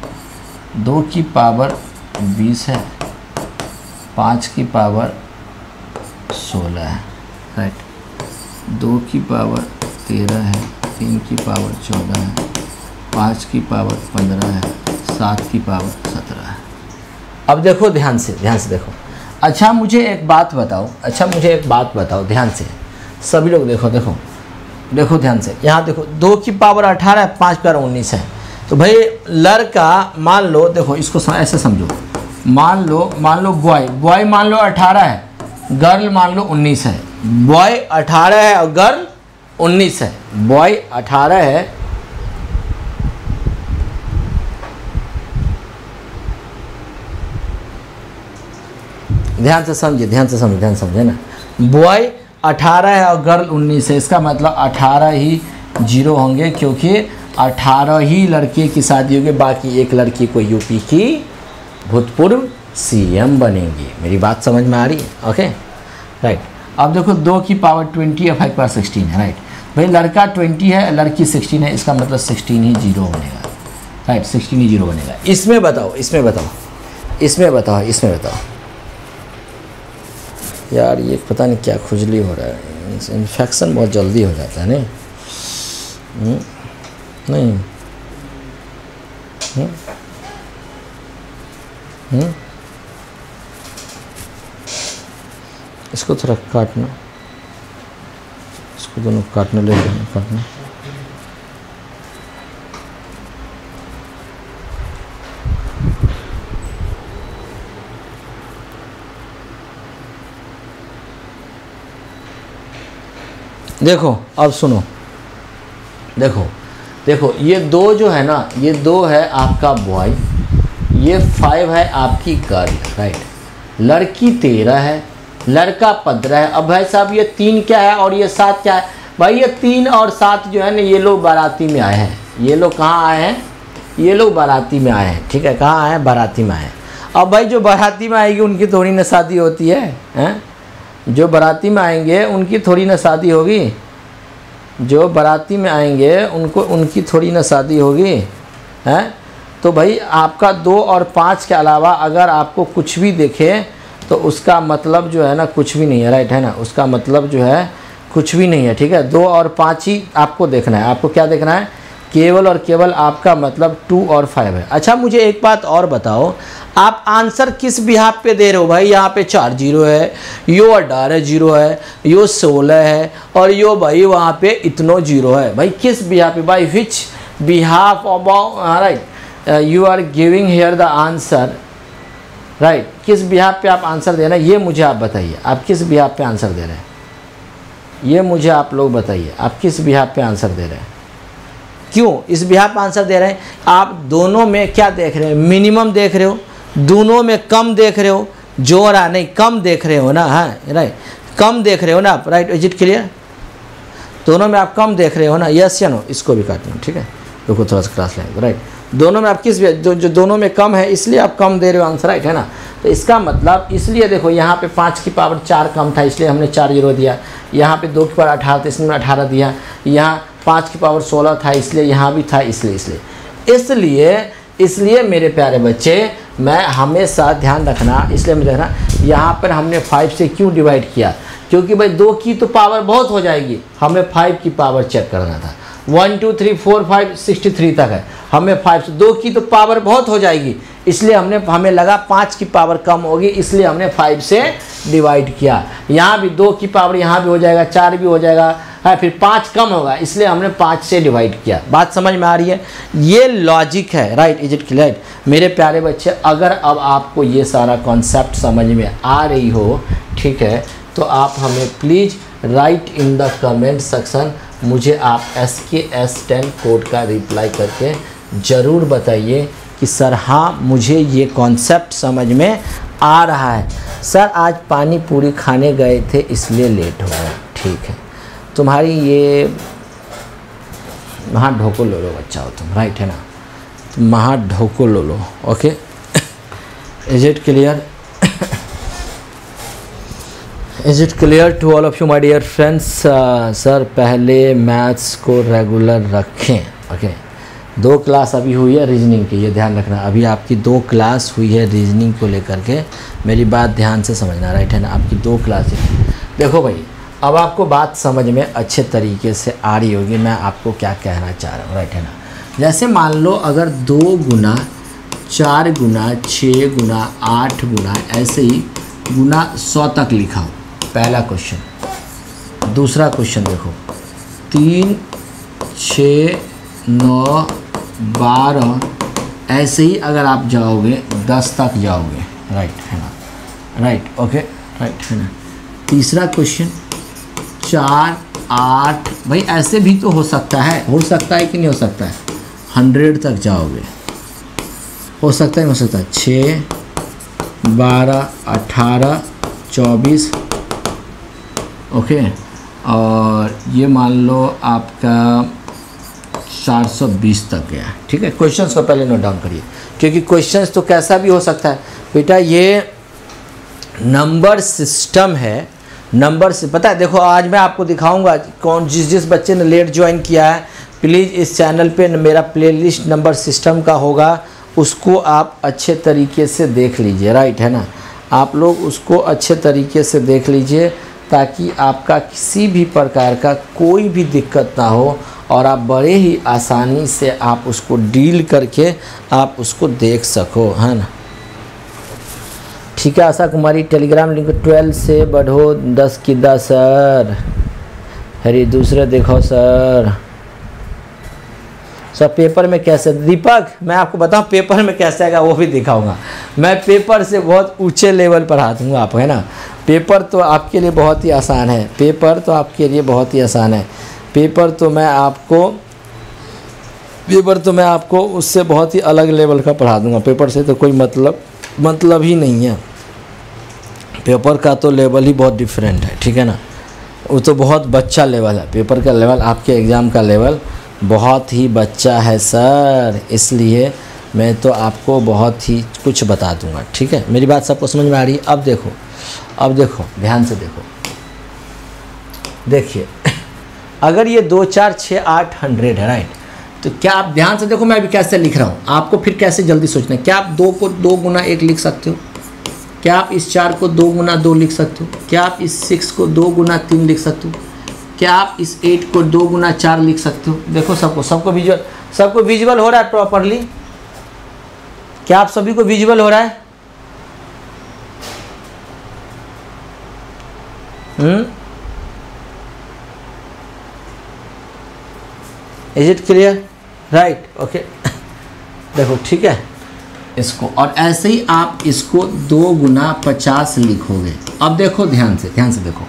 2 की पावर 20 है, 5 की पावर 16 है, राइट। 2 की पावर 13 है, 3 की पावर 14 है, 5 की पावर 15 है, 7 की पावर 17 है। अब देखो ध्यान से देखो। अच्छा मुझे एक बात बताओ, ध्यान से सभी लोग देखो ध्यान से, यहाँ देखो 2 की पावर 18 है, 5 की पावर 19 है, तो भाई लड़का, मान लो, देखो इसको ऐसे समझो, मान लो बॉय मान लो 18 है, गर्ल मान लो 19 है। बॉय 18 है और गर्ल 19 है। बॉय 18 है, ध्यान से समझे ना, बॉय 18 है और गर्ल 19 है, इसका मतलब 18 ही जीरो होंगे, क्योंकि 18 ही लड़के की शादी होगी, बाकी एक लड़की को यूपी की भूतपूर्व सीएम बनेंगी। मेरी बात समझ में आ रही है, ओके, राइट? अब देखो 2 की पावर 20 और 5 की पावर 16 है, राइट। भाई लड़का 20 है, लड़की 16 है, इसका मतलब 16 ही जीरो बनेगा, राइट? 16 ही जीरो बनेगा। इसमें बताओ यार, ये पता नहीं क्या खुजली हो रहा है, इन्फेक्शन बहुत जल्दी हो जाता है। नहीं, इसको थोड़ा काटना, इसको दोनों काटना। देखो अब सुनो, देखो ये 2 जो है ना, ये 2 है आपका बॉय, ये 5 है आपकी गर्ल, राइट। लड़की 13 है, लड़का 15 है। अब भाई साहब ये 3 क्या है और ये 7 क्या है? भाई ये 3 और 7 जो है ना, ये लोग बाराती में आए हैं। ये लोग कहाँ आए हैं? ये लोग बाराती में आए हैं, ठीक है? कहाँ आए हैं? बाराती में आए हैं। अब भाई जो बाराती में आएगी उनकी थोड़ी ना शादी होती है, हैं? जो बाराती में आएंगे उनकी थोड़ी ना शादी होगी, उनकी थोड़ी ना शादी होगी, हैं? तो भाई आपका 2 और 5 के अलावा अगर आपको कुछ भी देखे तो उसका मतलब जो है ना कुछ भी नहीं है, राइट, है ना? उसका मतलब जो है कुछ भी नहीं है, ठीक है? 2 और 5 ही आपको देखना है। आपको क्या देखना है? केवल और केवल आपका मतलब 2 और 5 है। अच्छा मुझे एक बात और बताओ, आप आंसर किस बिहाफ पे दे रहे हो? भाई यहाँ पे 4 जीरो है, यो 18 जीरो है, यो 16 है, और यो भाई वहाँ पे इतनो जीरो है। भाई किस बिहाफ पे, भाई which behalf about, right, you are giving here the answer, right? किस बिहाफ पे आप आंसर दे रहे हैं, ये मुझे आप बताइए। आप किस बिहाफ पे आंसर दे रहे हैं, ये मुझे आप लोग बताइए। आप किस बिहाफ पे आंसर दे रहे हैं, क्यों इस बिहाफ पे आंसर दे रहे हैं? आप दोनों में क्या देख रहे हैं? मिनिमम देख रहे हो, दोनों में कम देख रहे हो, जोड़ आ नहीं कम देख रहे हो ना, हाँ राइट, कम देख रहे हो ना आप, राइट, इज इट क्लियर? दोनों में आप कम देख रहे हो ना, यस या नो? इसको भी काटना, ठीक है, रुको थोड़ा सा क्लास लेंगे, राइट। दोनों में आप किस जो दोनों में कम है इसलिए आप कम दे रहे हो आंसर, राइट है ना। तो इसका मतलब, इसलिए देखो यहाँ पे 5 की पावर 4 कम था इसलिए हमने 4 0 दिया, यहाँ पे 2 की पावर 18 था इसमेने 18 दिया, यहाँ 5 की पावर 16 था इसलिए यहाँ भी था, इसलिए इसलिए इसलिए इसलिए मेरे प्यारे बच्चे मैं हमेशा ध्यान रखना, इसलिए मैं देखना यहाँ पर हमने 5 से क्यों डिवाइड किया, क्योंकि भाई 2 की तो पावर बहुत हो जाएगी, हमें 5 की पावर चेक करना था, 1 2 3 4 5 63 तक है, हमें 5 से 2 की तो पावर बहुत हो जाएगी इसलिए हमने, हमें लगा 5 की पावर कम होगी इसलिए हमने 5 से डिवाइड किया, यहाँ भी 2 की पावर यहाँ भी हो जाएगा, 4 भी हो जाएगा, है फिर 5 कम होगा इसलिए हमने 5 से डिवाइड किया। बात समझ में आ रही है? ये लॉजिक है, राइट, इज इट क्लियर मेरे प्यारे बच्चे? अगर अब आपको ये सारा कॉन्सेप्ट समझ में आ रही हो, ठीक है, तो आप हमें please write in the comment section, मुझे आप SKS10 कोड का रिप्लाई करके ज़रूर बताइए कि सर हाँ मुझे ये कॉन्सेप्ट समझ में आ रहा है, सर आज पानी पूरी खाने गए थे इसलिए लेट हो गया, ठीक है, तुम्हारी ये महा ढोको लो लो बच्चा हो तुम, राइट है ना, महा ढोको लो लो, okay, is it clear? Is it clear to all of you my dear friends? Sir पहले मैथ्स को रेगुलर रखें, ओके, 2 क्लास अभी हुई है रीजनिंग की, ये ध्यान रखना, अभी आपकी 2 क्लास हुई है रीजनिंग को लेकर के, मेरी बात ध्यान से समझना, राइट है ना, आपकी 2 क्लास। देखो भाई अब आपको बात समझ में अच्छे तरीके से आ रही होगी, मैं आपको क्या कहना चाह रहा हूँ, राइट है ना। जैसे मान लो अगर 2 गुना 4 गुना 6 गुना 8 गुना ऐसे ही गुना 100 तक लिखा हो, पहला क्वेश्चन। दूसरा क्वेश्चन देखो, 3 6 9 12 ऐसे ही अगर आप जाओगे 10 तक जाओगे, राइट है ना, राइट, ओके, राइट है ना। तीसरा क्वेश्चन 4 8, भाई ऐसे भी तो हो सकता है, हो सकता है कि नहीं हो सकता है, 100 तक जाओगे, हो सकता है नहीं हो सकता है, 6 12 18 24, ओके, और ये मान लो आपका 420 तक गया, ठीक है। क्वेश्चंस को पहले नोट डाउन करिए क्योंकि क्वेश्चंस तो कैसा भी हो सकता है बेटा, ये नंबर सिस्टम है, नंबर से पता है। देखो आज मैं आपको दिखाऊंगा कौन जिस बच्चे ने लेट ज्वाइन किया है, प्लीज़ इस चैनल पे मेरा प्लेलिस्ट नंबर सिस्टम का होगा, उसको आप अच्छे तरीके से देख लीजिए, राइट है ना, आप लोग उसको अच्छे तरीके से देख लीजिए ताकि आपका किसी भी प्रकार का कोई भी दिक्कत ना हो और आप बड़े ही आसानी से आप उसको डील करके आप उसको देख सको, है ना, ठीक है। आशा कुमारी टेलीग्राम लिंक 12 से बढ़ो 10 की 10, सर हरी दूसरे देखो सर, सर पेपर में कैसे, दीपक मैं आपको बताऊं पेपर में कैसे आएगा वो भी दिखाऊंगा, मैं पेपर से बहुत ऊंचे लेवल पर आ दूँगा आप, है ना, पेपर तो आपके लिए बहुत ही आसान है, पेपर तो आपके लिए बहुत ही आसान है, पेपर तो मैं आपको उससे बहुत ही अलग लेवल का पढ़ा दूँगा, पेपर से तो कोई मतलब ही नहीं है, पेपर का तो लेवल ही बहुत डिफरेंट है, ठीक है ना, वो तो बहुत बच्चा लेवल है, पेपर का लेवल आपके एग्ज़ाम का लेवल बहुत ही बच्चा है सर, इसलिए मैं तो आपको बहुत ही कुछ बता दूंगा, ठीक है, मेरी बात सबको समझ में आ रही है। अब देखो ध्यान से देखो, देखिए अगर ये 2 4 6 8 100 है, राइट, तो क्या आप ध्यान से देखो मैं अभी कैसे लिख रहा हूँ, आपको फिर कैसे जल्दी सोचना है, क्या आप 2 को 2 गुना 1 लिख सकते हो, क्या आप इस 4 को 2 गुना 2 लिख सकते हो, क्या आप इस 6 को 2 गुना 3 लिख सकते हो, क्या आप इस 8 को 2 गुना 4 लिख सकते हो, देखो सबको विजुअल हो रहा है प्रॉपरली, क्या आप सभी को विजुअल हो रहा है? Is it clear? Right, okay, देखो ठीक है इसको, और ऐसे ही आप इसको 2 गुना 50 लिखोगे। अब देखो ध्यान से देखो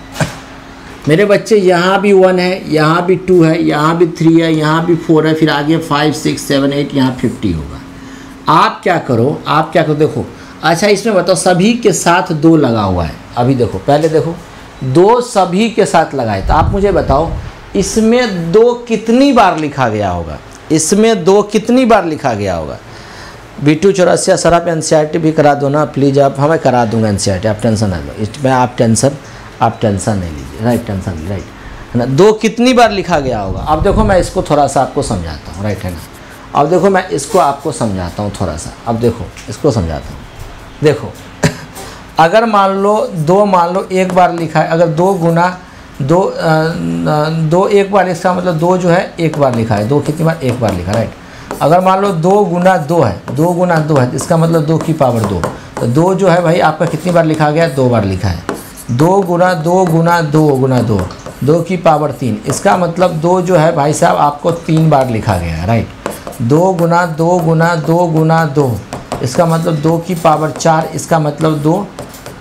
मेरे बच्चे, यहाँ भी 1 है, यहाँ भी 2 है, यहाँ भी 3 है, यहाँ भी 4 है, फिर आगे 5 6 7 8, यहाँ 50 होगा। आप क्या करो, देखो अच्छा इसमें बताओ सभी के साथ दो लगा हुआ है, अभी देखो पहले देखो दो सभी के साथ लगाए, तो आप मुझे बताओ इसमें दो कितनी बार लिखा गया होगा, इसमें दो कितनी बार लिखा गया होगा। बिट्टू चौरसिया सर आप एनसीईआरटी भी करा दो ना प्लीज़, आप हमें करा दूंगा एनसीईआरटी, आप टेंशन ना लो इसमें, आप टेंशन नहीं लीजिए, राइट टेंशन नहीं, राइट है ना। दो कितनी बार लिखा गया होगा, अब देखो मैं इसको थोड़ा सा आपको समझाता हूँ, राइट है ना। अब देखो मैं इसको आपको समझाता हूँ थोड़ा सा, अब देखो इसको समझाता हूँ। देखो अगर मान लो एक बार लिखा है, अगर दो गुना दो दो एक बार, इसका मतलब दो जो है एक बार लिखा है, दो कितनी बार, एक बार लिखा, राइट। अगर मान लो दो गुना दो है, दो गुना दो है, इसका मतलब दो की पावर दो, तो दो जो है भाई आपका कितनी बार लिखा गया है, दो बार लिखा है। दो गुना दो गुना दो गुना दो, दो की पावर तीन, इसका मतलब दो जो है भाई साहब आपको तीन बार लिखा गया है, राइट। दो गुना दो गुना दो गुना दो, इसका मतलब दो की पावर चार, इसका मतलब दो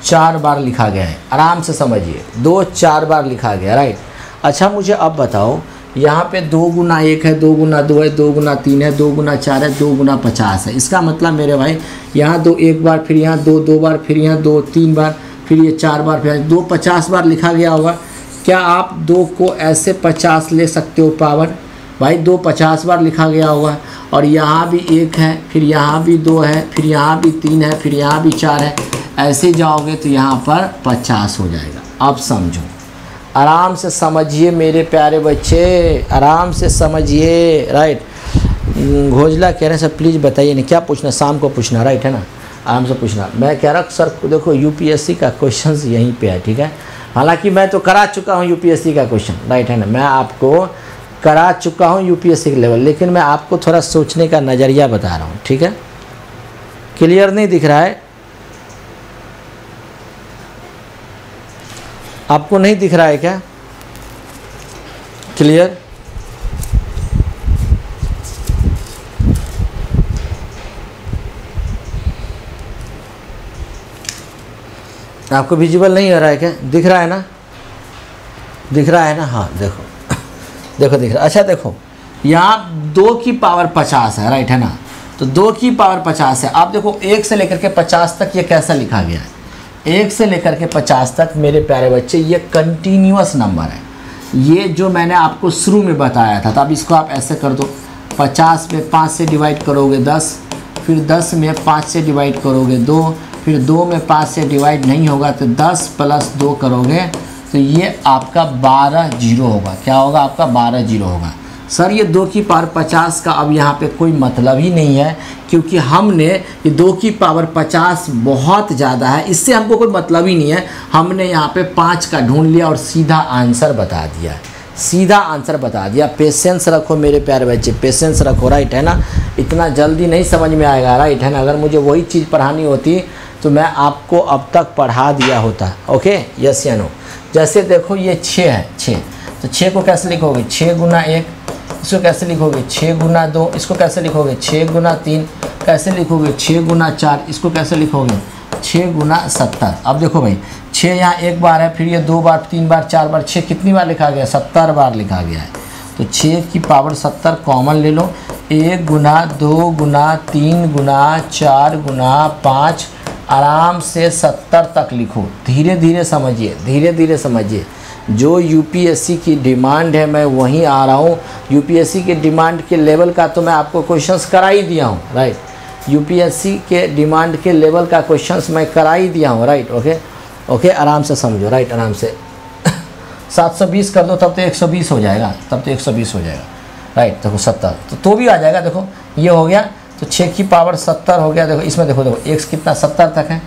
चार बार लिखा गया है। आराम से समझिए, दो चार बार लिखा गया, राइट। अच्छा मुझे अब बताओ यहाँ पे दो गुना एक है, दो गुना दो है, दो गुना तीन है, दो गुना चार है, दो गुना पचास है, इसका मतलब मेरे भाई यहाँ दो एक बार, फिर यहाँ दो दो बार, फिर यहाँ दो तीन बार, फिर ये चार बार, फिर दो पचास बार लिखा गया होगा। क्या आप दो को ऐसे पचास ले सकते हो पावर, भाई दो पचास बार लिखा गया होगा, और यहाँ भी एक है, फिर यहाँ भी दो है, फिर यहाँ भी तीन है, फिर यहाँ भी चार है, ऐसे जाओगे तो यहाँ पर पचास हो जाएगा। अब समझो, आराम से समझिए मेरे प्यारे बच्चे, आराम से समझिए, राइट। घोजला कह रहे हैं सर प्लीज़ बताइए ना क्या पूछना, शाम को पूछना, राइट है ना, आराम से पूछना। मैं कह रहा हूँ सर देखो यूपीएससी का क्वेश्चन यहीं पे है, ठीक है, हालांकि मैं तो करा चुका हूँ यूपीएससी का क्वेश्चन, राइट है ना, मैं आपको करा चुका हूँ यूपीएससी के लेवल, लेकिन मैं आपको थोड़ा सोचने का नज़रिया बता रहा हूँ, ठीक है। क्लियर नहीं दिख रहा है आपको, नहीं दिख रहा है क्या क्लियर? आपको विजुअल नहीं हो रहा है क्या? दिख रहा है ना, दिख रहा है ना, हाँ देखो देखो दिख रहा है। अच्छा देखो यहाँ दो की पावर पचास है, राइट है ना, तो दो की पावर पचास है। आप देखो एक से लेकर के पचास तक ये कैसा लिखा गया है, एक से लेकर के पचास तक मेरे प्यारे बच्चे ये कंटिन्यूस नंबर है, ये जो मैंने आपको शुरू में बताया था। तो अब इसको आप ऐसे कर दो, पचास में पाँच से डिवाइड करोगे दस, फिर दस में पाँच से डिवाइड करोगे दो, फिर दो में पाँच से डिवाइड नहीं होगा तो दस प्लस दो करोगे तो ये आपका बारह जीरो होगा। क्या होगा आपका? बारह जीरो होगा। सर ये दो की पावर पचास का अब यहाँ पे कोई मतलब ही नहीं है, क्योंकि हमने ये दो की पावर पचास बहुत ज़्यादा है, इससे हमको कोई मतलब ही नहीं है। हमने यहाँ पे पाँच का ढूंढ लिया और सीधा आंसर बता दिया, सीधा आंसर बता दिया। पेशेंस रखो मेरे प्यारे बच्चे, पेशेंस रखो, राइट है ना, इतना जल्दी नहीं समझ में आएगा, राइट है ना। अगर मुझे वही चीज़ पढ़ानी होती तो मैं आपको अब तक पढ़ा दिया होता। ओके यस या नो? जैसे देखो ये छः है, छः, तो छः को कैसे लिखोगे? छः गुना एक, इसको कैसे लिखोगे? छः गुना दो, इसको कैसे लिखोगे? छः गुना तीन, कैसे लिखोगे? छः गुना चार, इसको कैसे लिखोगे? छः गुना सत्तर। अब देखो भाई छः यहाँ एक बार है, फिर ये दो बार, तीन बार, चार बार, छः कितनी बार लिखा गया है? सत्तर बार लिखा गया है। तो छः की पावर सत्तर कॉमन ले लो, एक गुना दो गुना तीन गुना चार गुना पाँच, आराम से सत्तर तक लिखो। धीरे धीरे समझिए, धीरे धीरे समझिए, जो यूपीएससी की डिमांड है मैं वहीं आ रहा हूँ। यूपीएससी के डिमांड के लेवल का तो मैं आपको क्वेश्चंस करा ही दिया हूँ, राइट। यूपीएससी के डिमांड के लेवल का क्वेश्चंस मैं करा ही दिया हूँ, राइट। ओके ओके आराम से समझो, राइट आराम से। 720 कर दो तब तो 120 हो जाएगा, तब तो 120 हो जाएगा, राइट। देखो 70 तो भी आ जाएगा। देखो ये हो गया तो 6 की पावर 70 हो गया। देखो इसमें देखो देखो x कितना 70 तक है।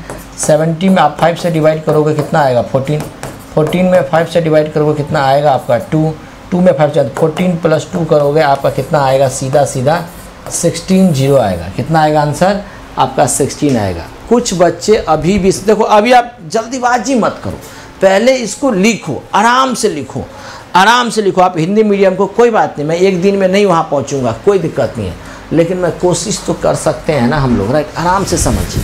70 में आप 5 से डिवाइड करोगे कितना आएगा? 14 में 5 से डिवाइड करोगे कितना आएगा आपका? 2 में 5 से 14 प्लस 2 करोगे आपका कितना आएगा? सीधा सीधा 16 जीरो आएगा। कितना आएगा आंसर आपका? 16 आएगा। कुछ बच्चे अभी भी देखो, अभी आप जल्दीबाजी मत करो, पहले इसको लिखो, आराम से लिखो, आराम से लिखो। आप हिंदी मीडियम को कोई बात नहीं, मैं एक दिन में नहीं वहाँ पहुँचूँगा, कोई दिक्कत नहीं है, लेकिन मैं कोशिश तो कर सकते हैं ना हम लोग, राइट। आराम से समझिए,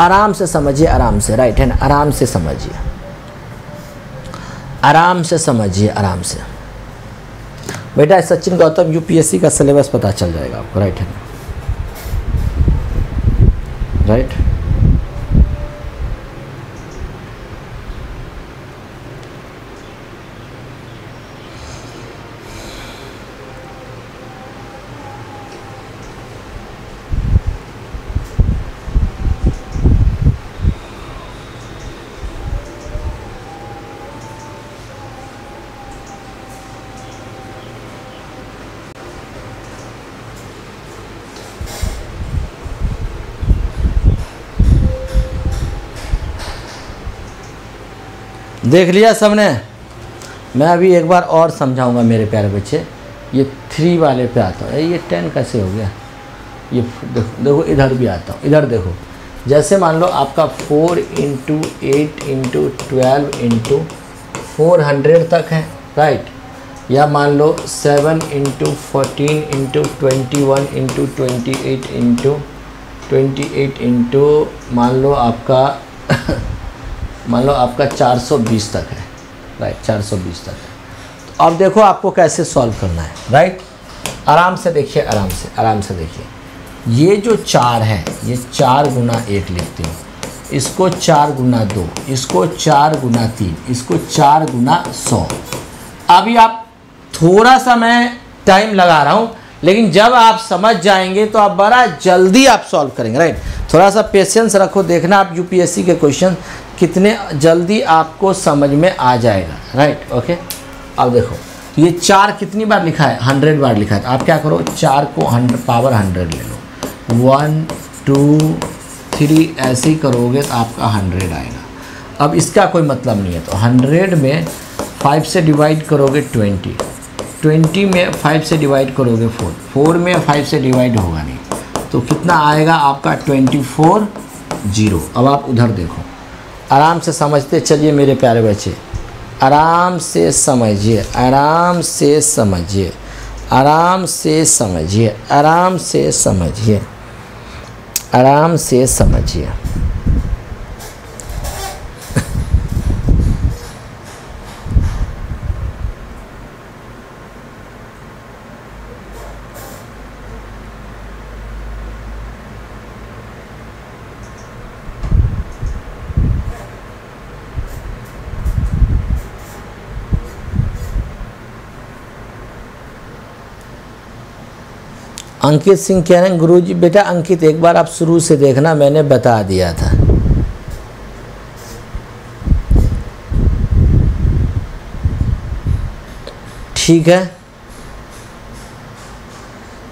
आराम से समझिए, आराम से, राइट है ना, आराम से समझिए, आराम से समझिए, आराम से। बेटा सचिन गौतम यूपीएससी का सिलेबस पता चल जाएगा आपको, राइट है ना, राइट। देख लिया सबने। मैं अभी एक बार और समझाऊंगा मेरे प्यारे बच्चे। ये 3 वाले पे आता हूँ, ये 10 कैसे हो गया, ये देखो इधर भी आता हूँ। इधर देखो, जैसे मान लो आपका 4 × 8 × 12 × 400 तक है, राइट। या मान लो 7 × 14 × 21 × 28 × मान लो आपका 420 तक है, राइट, 420 तक है। तो अब देखो आपको कैसे सॉल्व करना है, राइट। आराम से देखिए, आराम से देखिए। ये जो 4 है, ये 4 × 1 लिखते हो, इसको 4 × 2, इसको 4 × 3, इसको 4 × 100। अभी आप थोड़ा सा मैं टाइम लगा रहा हूँ, लेकिन जब आप समझ जाएंगे तो आप बड़ा जल्दी आप सॉल्व करेंगे, राइट। थोड़ा सा पेशेंस रखो, देखना आप यूपीएससी के क्वेश्चन कितने जल्दी आपको समझ में आ जाएगा, राइट, ओके। अब देखो ये 4 कितनी बार लिखा है, 100 बार लिखा है। आप क्या करो, 4 को 100 पावर 100 ले लो, 1 2 3 ऐसे ही करोगे तो आपका 100 आएगा। अब इसका कोई मतलब नहीं है, तो 100 में 5 से डिवाइड करोगे 20, 20 में 5 से डिवाइड करोगे 4, 4 में 5 से डिवाइड होगा नहीं, तो कितना आएगा आपका 24 0। अब आप उधर देखो, आराम से समझते चलिए मेरे प्यारे बच्चे, आराम से समझिए। अंकित सिंह कह रहे हैं, गुरु जी बेटा अंकित एक बार आप शुरू से देखना, मैंने बता दिया था। ठीक है,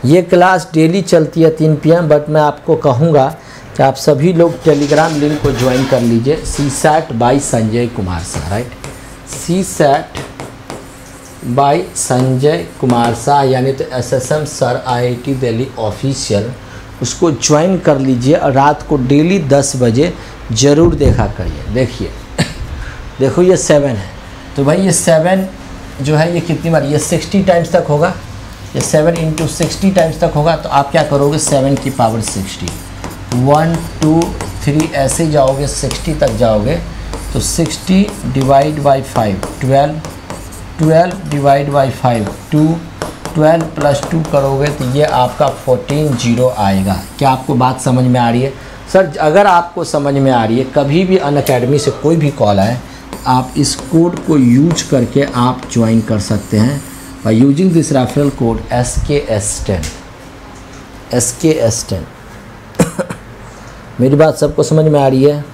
ये क्लास डेली चलती है 3 PM, बट मैं आपको कहूँगा कि आप सभी लोग टेलीग्राम लिंक को ज्वाइन कर लीजिए, CSAT by Sanjay Kumar Shah, right, CSAT by Sanjay Kumar Shah, यानी तो SSM sir IIT Delhi official, उसको ज्वाइन कर लीजिए। और रात को डेली 10 बजे ज़रूर देखा करिए। देखिए, देखो ये 7 है, तो भाई ये 7 जो है ये कितनी बार, ये 60 टाइम्स तक होगा, ये 7 × 60 टाइम्स तक होगा। तो आप क्या करोगे, 7 की पावर 60, 1 2 3 ऐसे जाओगे, 60 तक जाओगे, तो 60 डिवाइड बाई 5, 12, 12 डिवाइड बाई 5, 2, 12 + 2 करोगे तो ये आपका 14 0 आएगा। क्या आपको बात समझ में आ रही है सर? अगर आपको समझ में आ रही है, कभी भी अनअकैडमी से कोई भी कॉल आए, आप इस कोड को यूज करके आप ज्वाइन कर सकते हैं, और using this referral code SKS10। मेरी बात सबको समझ में आ रही है?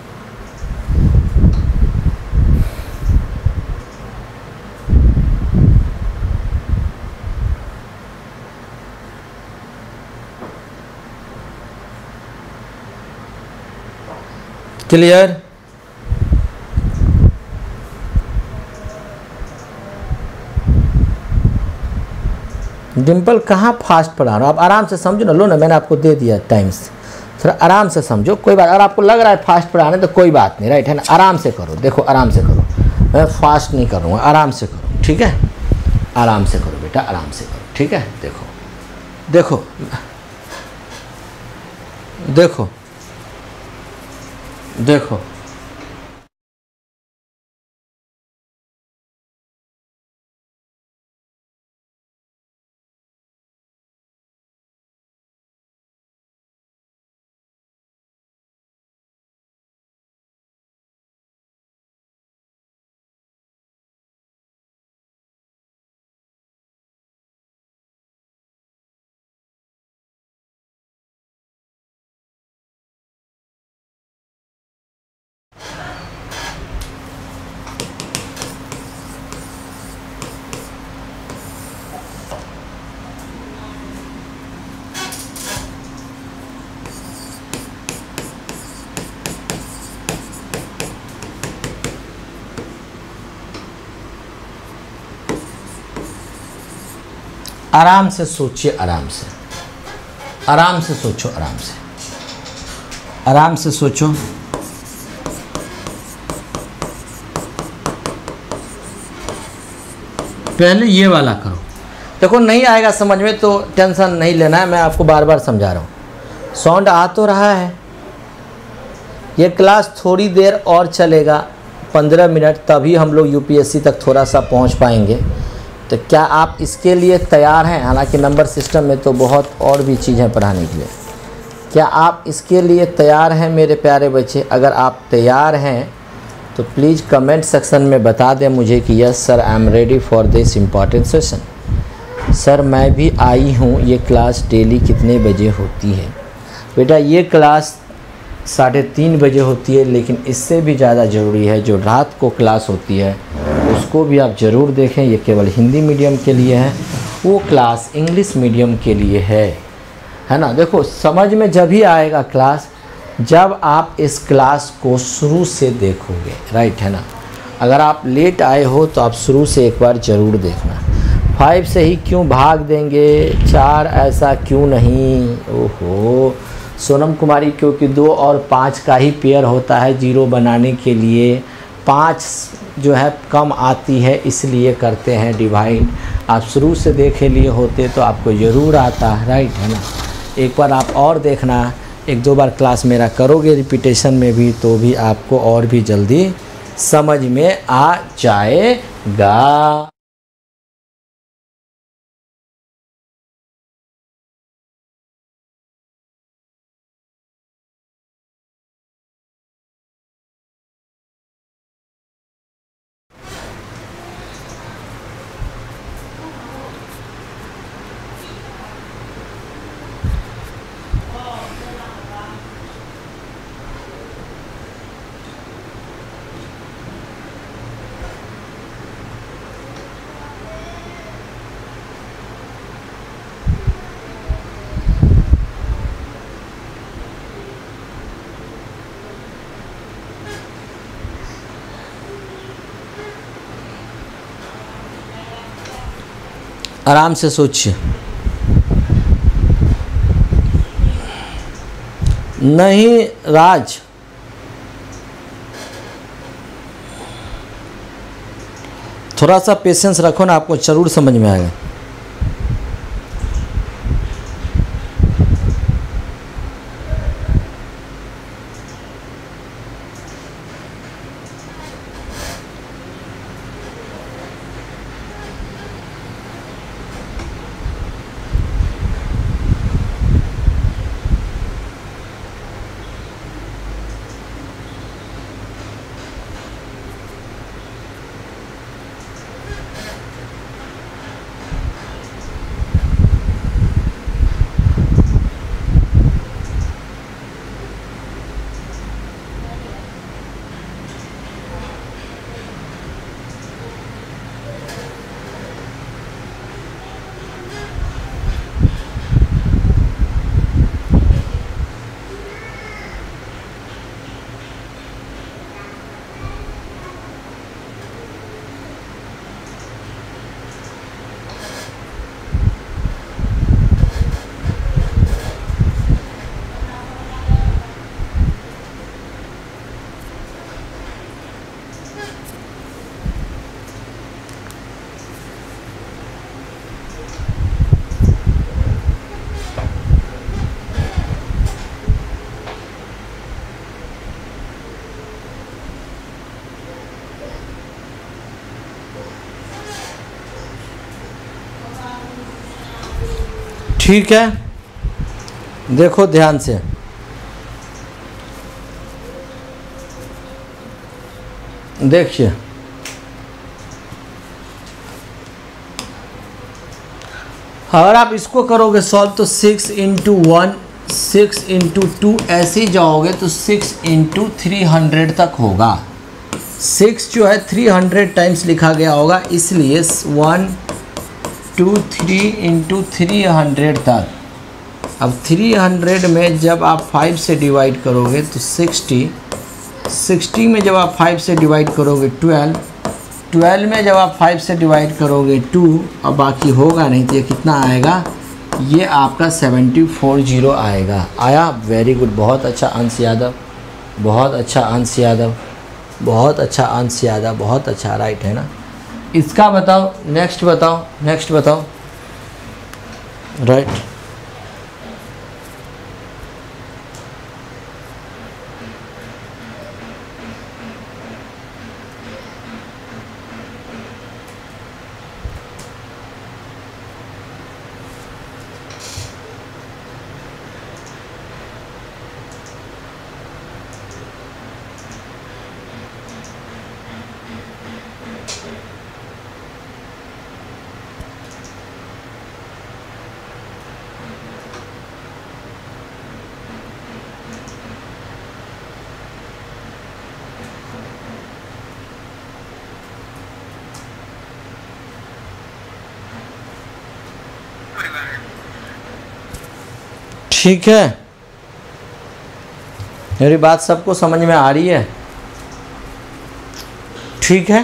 क्लियर? डिम्पल कहाँ फास्ट पढ़ा रहा हूँ, आप आराम से समझो ना। लो ना, मैंने आपको दे दिया टाइम्स, थोड़ा आराम से समझो, कोई बात। अगर आपको लग रहा है फास्ट पढ़ाने तो कोई बात नहीं, राइट, है ना, आराम से करो। देखो आराम से करो, मैं फास्ट नहीं करूँगा, आराम से करो, ठीक है, आराम से करो बेटा, आराम से करो, ठीक है। देखो देखो देखो देखो, आराम से सोचिए, आराम से सोचो। पहले ये वाला करो। देखो नहीं आएगा समझ में तो टेंशन नहीं लेना है, मैं आपको बार बार समझा रहा हूँ। साउंड आ तो रहा है, ये क्लास थोड़ी देर और चलेगा 15 मिनट, तभी हम लोग यूपीएससी तक थोड़ा सा पहुँच पाएंगे। तो क्या आप इसके लिए तैयार हैं? हालांकि नंबर सिस्टम में तो बहुत और भी चीज़ें पढ़ाने के लिए। क्या आप इसके लिए तैयार हैं मेरे प्यारे बच्चे? अगर आप तैयार हैं तो प्लीज़ कमेंट सेक्शन में बता दें मुझे कि yes sir I am ready for this important session. Sir मैं भी आई हूँ। ये क्लास डेली कितने बजे होती है? बेटा ये क्लास 3:30 बजे होती है, लेकिन इससे भी ज़्यादा ज़रूरी है जो रात को क्लास होती है, उसको भी आप ज़रूर देखें। ये केवल हिंदी मीडियम के लिए है, वो क्लास इंग्लिश मीडियम के लिए है ना। देखो समझ में जब ही आएगा क्लास जब आप इस क्लास को शुरू से देखोगे, राइट है ना। अगर आप लेट आए हो तो आप शुरू से एक बार ज़रूर देखना। 5 से ही क्यों भाग देंगे 4, ऐसा क्यों नहीं? ओहो सोनम कुमारी, क्योंकि 2 और 5 का ही पेयर होता है, 0 बनाने के लिए 5 जो है कम आती है इसलिए करते हैं डिवाइड। आप शुरू से देखे लिए होते तो आपको ज़रूर आता है, राइट है ना। एक बार आप और देखना, 1-2 बार क्लास मेरा करोगे रिपीटेशन में भी तो भी आपको और भी जल्दी समझ में आ जाएगा। आराम से सोचिए। नहीं राज, थोड़ा सा पेशेंस रखो ना, आपको जरूर समझ में आएगा। ठीक है, देखो ध्यान से। देखिए अगर आप इसको करोगे सॉल्व तो 6 × 1, 6 × 2, ऐसे जाओगे तो 6 × 300 तक होगा। 6 जो है 300 टाइम्स लिखा गया होगा, इसलिए 1, 2, 3 × 300 तक। अब 300 में जब आप 5 से डिवाइड करोगे तो 60, 60 में जब आप 5 से डिवाइड करोगे 12, 12 में जब आप 5 से डिवाइड करोगे 2 और बाकी होगा नहीं तो ये कितना आएगा, ये आपका 740 आएगा। आया, वेरी गुड, बहुत अच्छा अंश यादव, बहुत अच्छा अंश यादव, बहुत अच्छा अंश यादव, बहुत अच्छा, राइट है ना। इसका बताओ, नेक्स्ट बताओ, नेक्स्ट बताओ, राइट ठीक है। मेरी बात सबको समझ में आ रही है? ठीक है,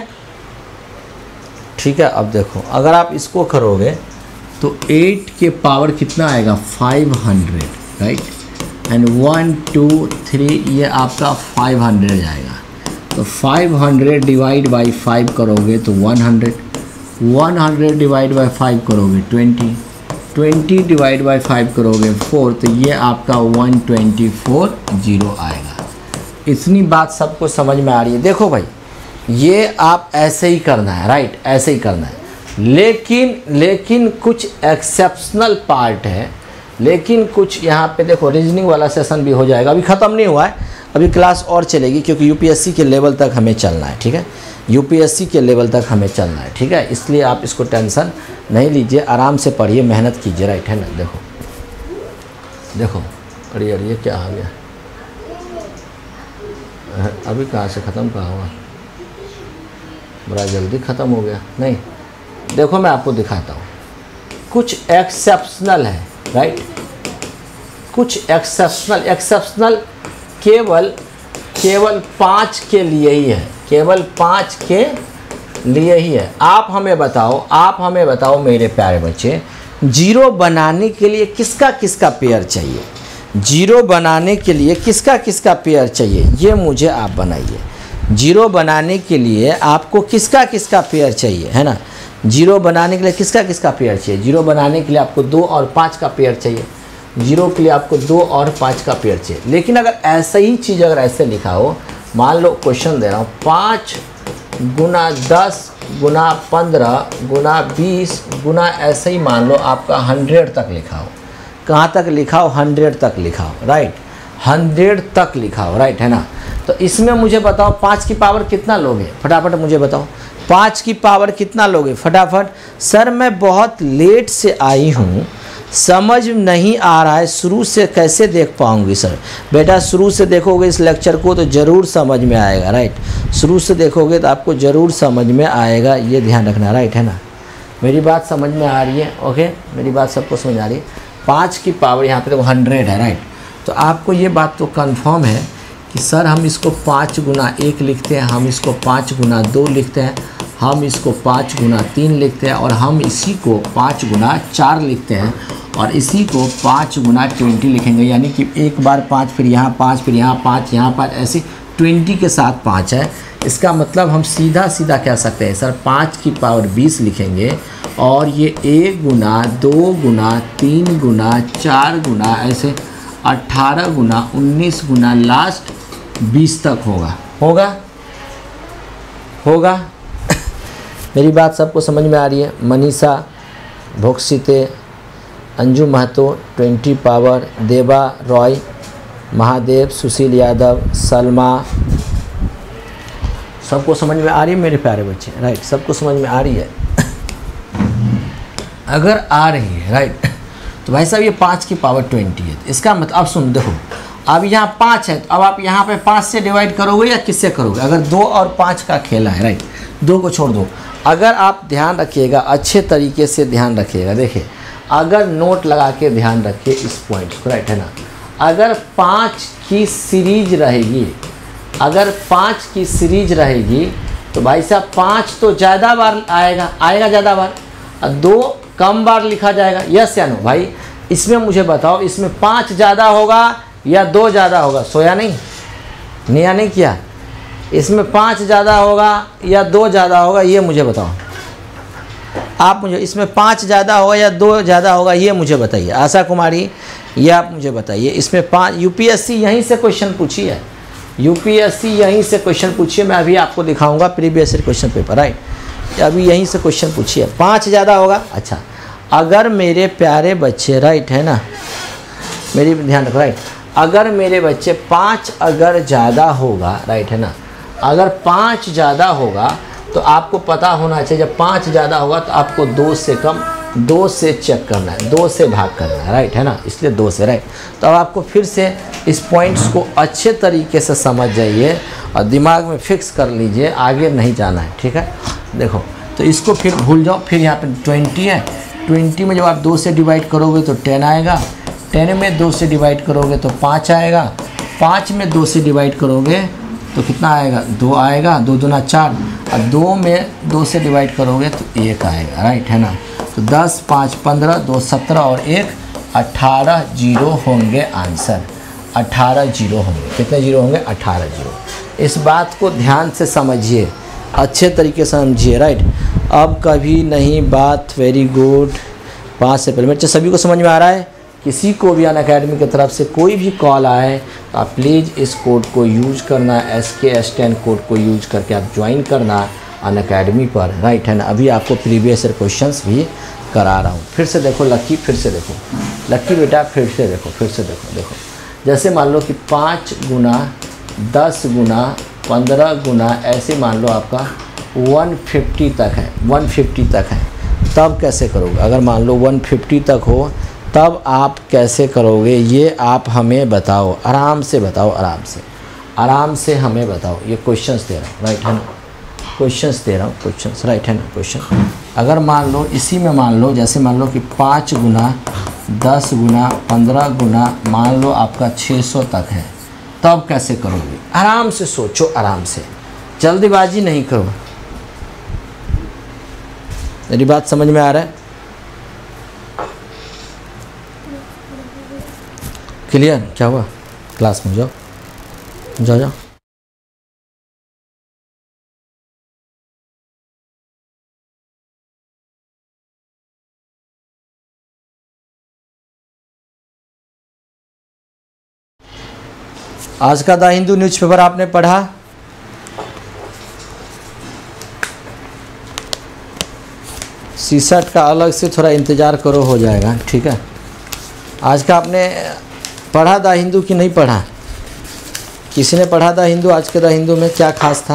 ठीक है। अब देखो, अगर आप इसको करोगे तो 8 के पावर कितना आएगा, 500, राइट। एंड 1 2 3 ये आपका 500 आएगा। तो 500 डिवाइड बाई 5 करोगे तो 100, 100 डिवाइड बाई 5 करोगे 20, 20 डिवाइड बाई 5 करोगे 4, तो ये आपका 124 आएगा। इतनी बात सबको समझ में आ रही है? देखो भाई, ये आप ऐसे ही करना है, राइट, ऐसे ही करना है। लेकिन कुछ एक्सेप्शनल पार्ट है, लेकिन कुछ यहाँ पे देखो, रीजनिंग वाला सेशन भी हो जाएगा, अभी ख़त्म नहीं हुआ है, अभी क्लास और चलेगी, क्योंकि यूपीएससी के लेवल तक हमें चलना है, ठीक है। यूपीएससी के लेवल तक हमें चलना है, ठीक है। इसलिए आप इसको टेंशन नहीं लीजिए, आराम से पढ़िए, मेहनत कीजिए, राइट, है ना। देखो देखो, अरे अरे ये क्या आ गया, अभी कहाँ से ख़त्म कहाँ हुआ, बड़ा जल्दी ख़त्म हो गया। नहीं देखो, मैं आपको दिखाता हूँ, कुछ एक्सेप्शनल है, राइट, कुछ एक्सेप्शनल केवल 5 के लिए ही है, केवल 5 के लिए ही है। आप हमें बताओ मेरे प्यारे बच्चे, जीरो बनाने के लिए किसका किसका पेयर चाहिए, जीरो बनाने के लिए किसका किसका पेयर चाहिए, ये मुझे आप बनाइए। जीरो बनाने के लिए आपको किसका किसका पेयर चाहिए, है ना। जीरो बनाने के लिए किसका किसका पेयर चाहिए, जीरो बनाने के लिए आपको 2 और 5 का पेयर चाहिए, जीरो के लिए आपको 2 और 5 का पेयर चाहिए। लेकिन अगर ऐसा ही चीज़ अगर ऐसे लिखा हो, मान लो क्वेश्चन दे रहा हूँ, 5 × 10 × 15 × 20 × ऐसे ही मान लो आपका 100 तक लिखा हो। कहाँ तक लिखा हो, 100 तक लिखा हो, राइट, 100 तक लिखा हो, राइट, है ना। तो इसमें मुझे बताओ 5 की पावर कितना लोगे, फटाफट मुझे बताओ 5 की पावर कितना लोगे, फटाफट। सर मैं बहुत लेट से आई हूँ, समझ नहीं आ रहा है, शुरू से कैसे देख पाऊंगी सर। बेटा शुरू से देखोगे इस लेक्चर को तो ज़रूर समझ में आएगा, राइट, शुरू से देखोगे तो आपको ज़रूर समझ में आएगा, ये ध्यान रखना, राइट, है ना। मेरी बात समझ में आ रही है? ओके, मेरी बात सबको समझ आ रही है। 5 की पावर यहाँ पे तो 100 है, राइट। तो आपको ये बात तो कन्फर्म है कि सर हम इसको 5 × 1 लिखते हैं, हम इसको 5 × 2 लिखते हैं, हम इसको 5 × 3 लिखते हैं, और हम इसी को 5 × 4 लिखते हैं, और इसी को 5 × 20 लिखेंगे। यानी कि एक बार 5, फिर यहाँ 5, फिर यहाँ 5, यहाँ 5, ऐसे 20 के साथ 5 है। इसका मतलब हम सीधा सीधा कह सकते हैं सर 5 की पावर 20 लिखेंगे, और ये 1 × 2 × 3 × 4 × ऐसे 18 × 19 × लास्ट 20 तक होगा, होगा, होगा। मेरी बात सबको समझ में आ रही है? मनीषा भोक्सिते, अंजू महतो 20 पावर, देवा रॉय, महादेव, सुशील यादव, सलमा, सबको समझ में आ रही है मेरे प्यारे बच्चे, राइट, सबको समझ में आ रही है। अगर आ रही है, राइट, तो भाई साहब ये 5 की पावर 20 है, इसका मतलब अब सुन देखो, अब यहाँ 5 है, तो अब आप यहाँ पे 5 से डिवाइड करोगे या किससे करोगे, अगर 2 और 5 का खेला है, राइट, 2 को छोड़ दो। अगर आप ध्यान रखिएगा, अच्छे तरीके से ध्यान रखिएगा, देखिए अगर नोट लगा के ध्यान रखिए इस पॉइंट को, राइट, है ना। अगर 5 की सीरीज रहेगी, अगर 5 की सीरीज रहेगी तो भाई साहब 5 तो ज़्यादा बार आएगा ज़्यादा बार और 2 कम बार लिखा जाएगा। यस या नो भाई, इसमें मुझे बताओ इसमें 5 ज़्यादा होगा या 2 ज़्यादा होगा? सोया नहीं, नया नहीं किया। इसमें 5 ज़्यादा होगा या 2 ज़्यादा होगा ये मुझे बताओ। आप मुझे इसमें 5 ज़्यादा होगा या 2 ज़्यादा होगा ये मुझे बताइए। आशा कुमारी ये आप मुझे बताइए। इसमें 5 यूपीएससी यहीं से क्वेश्चन पूछी है, यूपीएससी यहीं से क्वेश्चन पूछिए। मैं अभी आपको दिखाऊंगा previous year question paper, right. अभी यहीं से क्वेश्चन पूछिए। 5 ज़्यादा होगा। अच्छा, अगर मेरे प्यारे बच्चे, राइट है ना, मेरी ध्यान रखो, राइट। अगर मेरे बच्चे 5 अगर ज़्यादा होगा, राइट है ना, अगर 5 ज़्यादा होगा तो आपको पता होना चाहिए जब 5 ज़्यादा होगा तो आपको 2 से कम, 2 से चेक करना है, 2 से भाग करना है, राइट है ना, इसलिए 2 से, राइट। तो अब आपको फिर से इस पॉइंट्स को अच्छे तरीके से समझ जाइए और दिमाग में फिक्स कर लीजिए, आगे नहीं जाना है, ठीक है। देखो तो इसको फिर भूल जाओ। फिर यहाँ पे 20 है, 20 में जब आप 2 से डिवाइड करोगे तो 10 आएगा, 10 में 2 से डिवाइड करोगे तो 5 आएगा, 5 में 2 से डिवाइड करोगे तो कितना आएगा? 2 आएगा, 2 दूना 4, और 2 में 2 से डिवाइड करोगे तो 1 आएगा, राइट है ना। तो 10, 5, 15, 2, 17 और 1, 18 जीरो होंगे आंसर, 18 जीरो होंगे। कितने जीरो होंगे? 18 जीरो। इस बात को ध्यान से समझिए, अच्छे तरीके से समझिए, राइट। अब कभी नहीं बात, वेरी गुड। 5 से पहले सभी को समझ में आ रहा है? किसी को भी अनअकैडमी की तरफ से कोई भी कॉल आए तो आप प्लीज़ इस कोड को यूज़ करना, SKS10 कोड को यूज करके आप ज्वाइन करना अनअकैडमी पर, राइट है ना। अभी आपको प्रीवियस ईयर क्वेश्चंस भी करा रहा हूँ। फिर से देखो लकी, फिर से देखो लकी बेटा, फिर से देखो, फिर से देखो। देखो जैसे मान लो कि 5 गुना 10 गुना 15 गुना, ऐसे मान लो आपका 150 तक है, 150 तक है, तब कैसे करोगे? अगर मान लो 150 तक हो तब आप कैसे करोगे? ये आप हमें बताओ, आराम से बताओ, आराम से हमें बताओ। ये क्वेश्चंस दे रहा हूँ, राइट है ना, क्वेश्चंस दे रहा हूँ, क्वेश्चंस, राइट है ना, क्वेश्चन। अगर मान लो इसी में मान लो, जैसे मान लो कि 5 गुना 10 गुना 15 गुना मान लो आपका 600 तक है, तब कैसे करोगे? आराम से सोचो, आराम से, जल्दीबाजी नहीं करो। मेरी बात समझ में आ रहा है? क्लियर? क्या हुआ? क्लास में जाओ, जाओ जाओ। आज का द हिंदू न्यूज़पेपर आपने पढ़ा, सीसैट का अलग से थोड़ा इंतज़ार करो, हो जाएगा, ठीक है। आज का आपने पढ़ा द हिंदू कि नहीं पढ़ा? किसी ने पढ़ा द हिंदू? आज के द हिंदू में क्या खास था?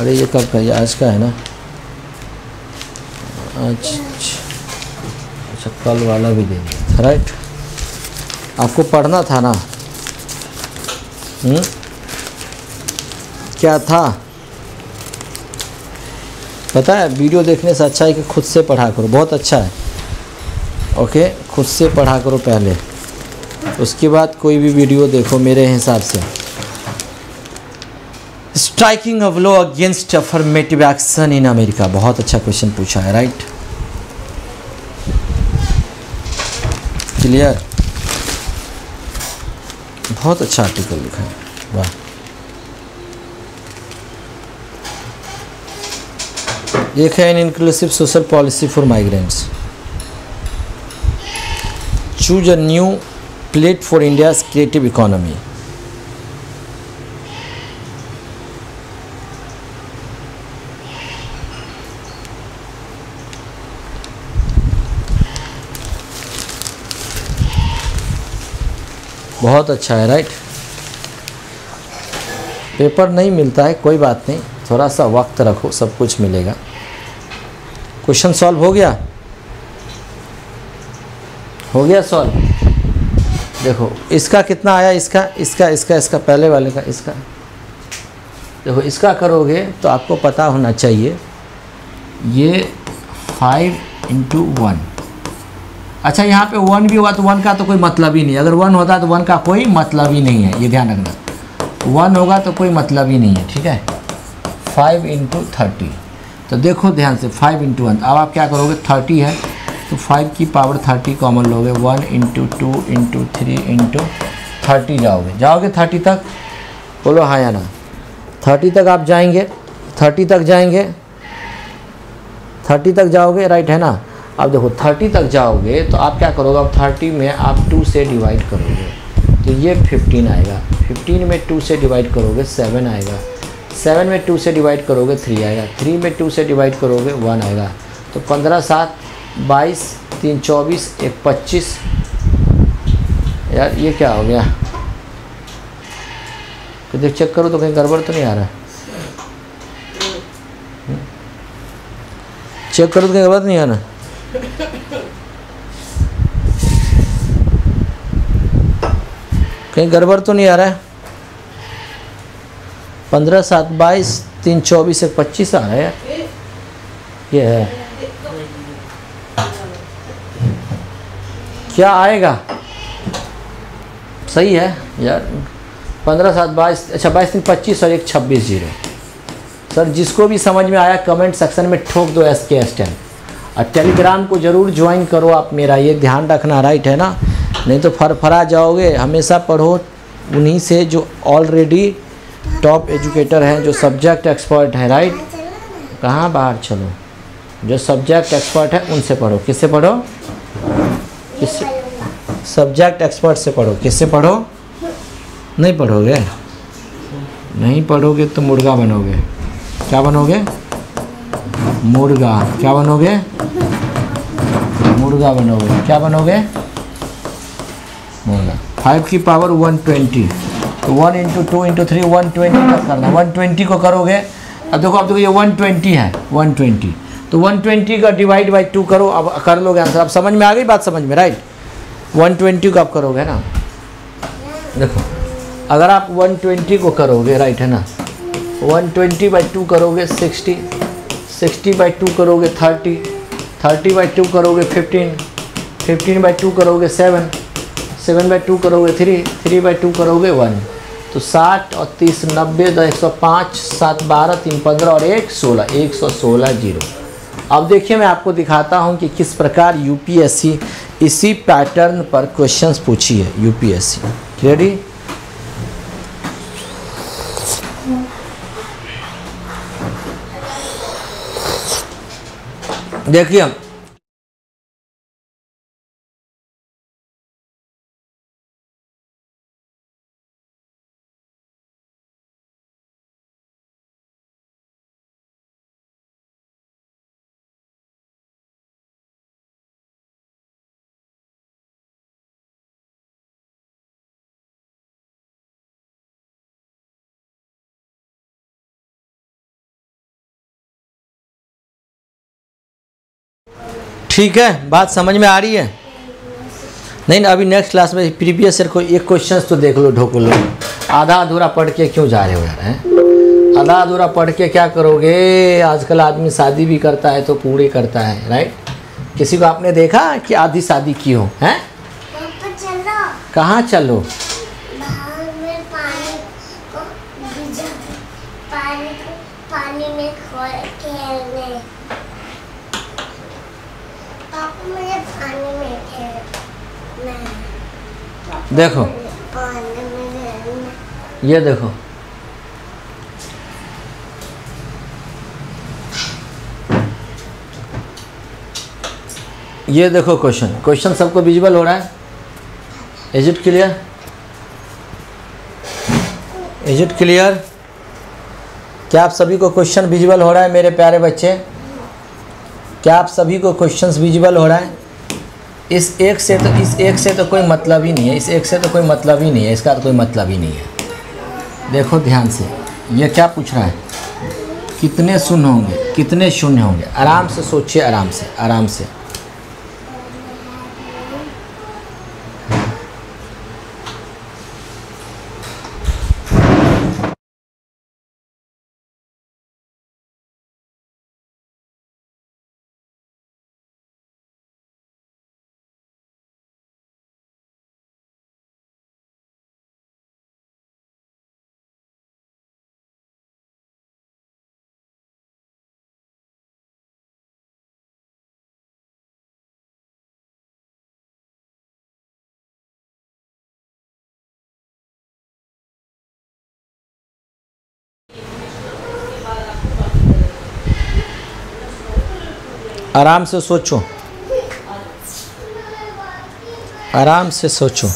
अरे ये कब का? ये आज का है ना, आज, अच्छा कल वाला भी दे दिया, राइट। आपको पढ़ना था ना, क्या था पता है? वीडियो देखने से अच्छा है कि खुद से पढ़ा करो, बहुत अच्छा है, ओके। खुद से पढ़ा करो पहले, उसके बाद कोई भी वीडियो देखो मेरे हिसाब से। Striking a blow against affirmative action in America, बहुत अच्छा क्वेश्चन पूछा है, राइट। क्लियर? बहुत अच्छा आर्टिकल लिखा है, वाह। ये है an inclusive social policy for migrants, choose a new plate for India's creative economy. बहुत अच्छा है, राइट। पेपर नहीं मिलता है, कोई बात नहीं, थोड़ा सा वक्त रखो, सब कुछ मिलेगा। क्वेश्चन सॉल्व हो गया? हो गया सॉल्व। देखो इसका कितना आया, इसका, इसका, इसका, इसका, पहले वाले का, इसका। देखो इसका करोगे तो आपको पता होना चाहिए ये 5 × 1। अच्छा यहाँ पे 1 भी हुआ तो 1 का तो कोई मतलब ही नहीं, अगर 1 होता तो 1 का कोई मतलब ही नहीं है, ये ध्यान रखना। 1 होगा तो कोई मतलब ही नहीं है, ठीक है। 5 into 30। तो देखो ध्यान से 5 into 1, अब आप क्या करोगे 30 है तो 5 की पावर 30 कॉमन लोगे, 1 into 2 into 3 into 30 जाओगे 30 तक, बोलो हाँ या ना। 30 तक आप जाएंगे, 30 तक जाएंगे, 30 तक जाओगे, राइट है ना। अब देखो 30 तक जाओगे तो आप क्या करोगे, अब 30 में आप 2 से डिवाइड करोगे तो ये 15 आएगा, 15 में 2 से डिवाइड करोगे 7 आएगा, 7 में 2 से डिवाइड करोगे 3 आएगा, 3 में 2 से डिवाइड करोगे 1 आएगा। तो 15 7 22 3 24 1 25, यार ये क्या हो गया, तो देख चेक करो तो कहीं गड़बड़ तो नहीं आ रहा है, चेक करो तो कहीं गड़बड़ नहीं आ रहा। कहीं गड़बड़ तो नहीं आ रहा है, 15 7 22 3 24 1 25 आ रहा है यार, ये है क्या आएगा, सही है यार। 15 7 22, अच्छा 22 3 25 और 1 26 जीरो। सर जिसको भी समझ में आया कमेंट सेक्शन में ठोक दो SK S10, और टेलीग्राम को ज़रूर ज्वाइन करो आप, मेरा ये ध्यान रखना, राइट है ना, नहीं तो फरफरा जाओगे। हमेशा पढ़ो उन्हीं से जो ऑलरेडी टॉप एजुकेटर हैं, जो सब्जेक्ट एक्सपर्ट हैं, राइट। कहाँ बाहर चलो, जो सब्जेक्ट एक्सपर्ट है उनसे पढ़ो, किससे पढ़ो, किस सब्जेक्ट एक्सपर्ट से पढ़ो, किससे पढ़ो, नहीं पढ़ोगे, नहीं पढ़ोगे तो मुर्गा बनोगे, क्या बनोगे, मुर्गा, क्या बनोगे, मुर्गा बनोगे, क्या बनोगे, मुर्गा। 5 की पावर 120 तो 1 into 2 into 3 120 तक करना, 120 को करोगे। अब देखो ये 120 है, 120 तो 120 का डिवाइड बाई 2 करो, अब कर लोगे आंसर। अब समझ में आ गई बात, समझ में, राइट। 120 को आप करोगे ना, देखो अगर आप 120 को करोगे, राइट है ना, 120 बाई 2 करोगे 60, 60 बाई 2 करोगे 30, 30 बाई 2 करोगे 15, 15 बाई 2 करोगे 7, 7 बाई 2 करोगे 3, 3 बाई 2 करोगे 1। तो 60 और 30 90 दो 105, 7 12 3 15 और 1 16, 116 जीरो। अब देखिए मैं आपको दिखाता हूं कि किस प्रकार यूपीएससी इसी पैटर्न पर क्वेश्चंस पूछी है। यूपीएससी रेडी, देखिए हम ठीक है, बात समझ में आ रही है। नहीं ना, अभी नेक्स्ट क्लास में प्रीवियस ईयर को एक क्वेश्चन तो देख लो, ढोको लो, आधा अधूरा पढ़ के क्यों जा रहे हो यार, हैं आधा अधूरा पढ़ के क्या करोगे। आजकल आदमी शादी भी करता है तो पूरे करता है, राइट। किसी को आपने देखा कि आधी शादी की हो, हैं कहाँ चलो, देखो ये देखो, ये देखो क्वेश्चन, क्वेश्चन सबको विजुअल हो रहा है, is it clear, is it clear, क्या आप सभी को क्वेश्चन विजुअल हो रहा है मेरे प्यारे बच्चे, क्या आप सभी को क्वेश्चंस विजुअल हो रहा है। इस एक से तो कोई मतलब ही नहीं है, इस एक से तो कोई मतलब ही नहीं है, इसका तो कोई मतलब ही नहीं है। देखो ध्यान से ये क्या पूछ रहा है, कितने शून्य होंगे, कितने शून्य होंगे, आराम से सोचिए, आराम से, आराम से। आराम से सोचो, आराम से सोचो।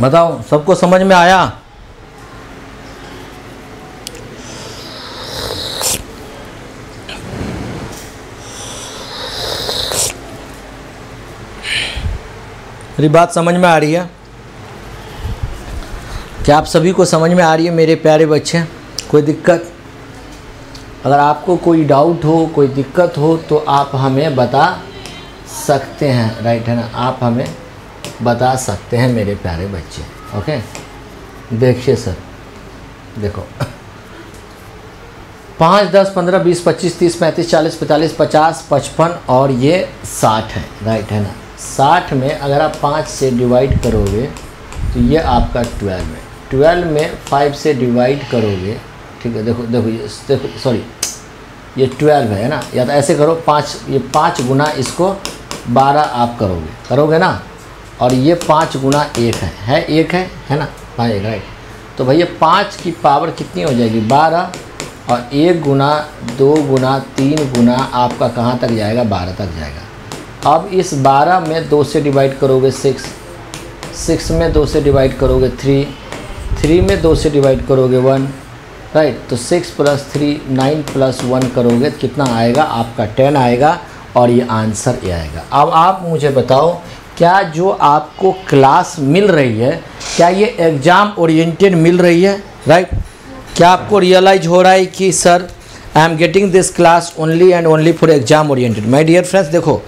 बताओ सबको समझ में आया? मेरी बात समझ में आ रही है? क्या आप सभी को समझ में आ रही है मेरे प्यारे बच्चे? कोई दिक्कत? अगर आपको कोई डाउट हो, कोई दिक्कत हो तो आप हमें बता सकते हैं, राइट है ना? आप हमें बता सकते हैं मेरे प्यारे बच्चे। ओके, देखिए सर, देखो 5, 10, 15, 20, 25, 30, 35, 40, 45, 50, 55 और ये 60 है, राइट है ना? 60 में अगर आप 5 से डिवाइड करोगे तो ये आपका 12 है। 12 में 5 से डिवाइड करोगे, ठीक है? देखो देखो ये, सॉरी ये 12 है ना, या तो ऐसे करो 5, ये 5 गुना इसको 12 आप करोगे, करोगे ना? और ये 5 गुना 1 है, एक है ना? हाँ, एक, राइट। तो भैया 5 की पावर कितनी हो जाएगी? 12, और 1 गुना 2 गुना 3 गुना आपका कहाँ तक जाएगा? 12 तक जाएगा। अब इस 12 में 2 से डिवाइड करोगे 6, 6 में 2 से डिवाइड करोगे 3, 3 में 2 से डिवाइड करोगे 1, राइट? तो 6 + 3 9 + 1 करोगे कितना आएगा? आपका 10 आएगा और ये आंसर ये आएगा। अब आप मुझे बताओ, क्या जो आपको क्लास मिल रही है, क्या ये एग्ज़ाम ओरिएंटेड मिल रही है, राइट? क्या आपको रियलाइज हो रहा है कि sir I am getting this class only and only for exam oriented? My dear friends, देखो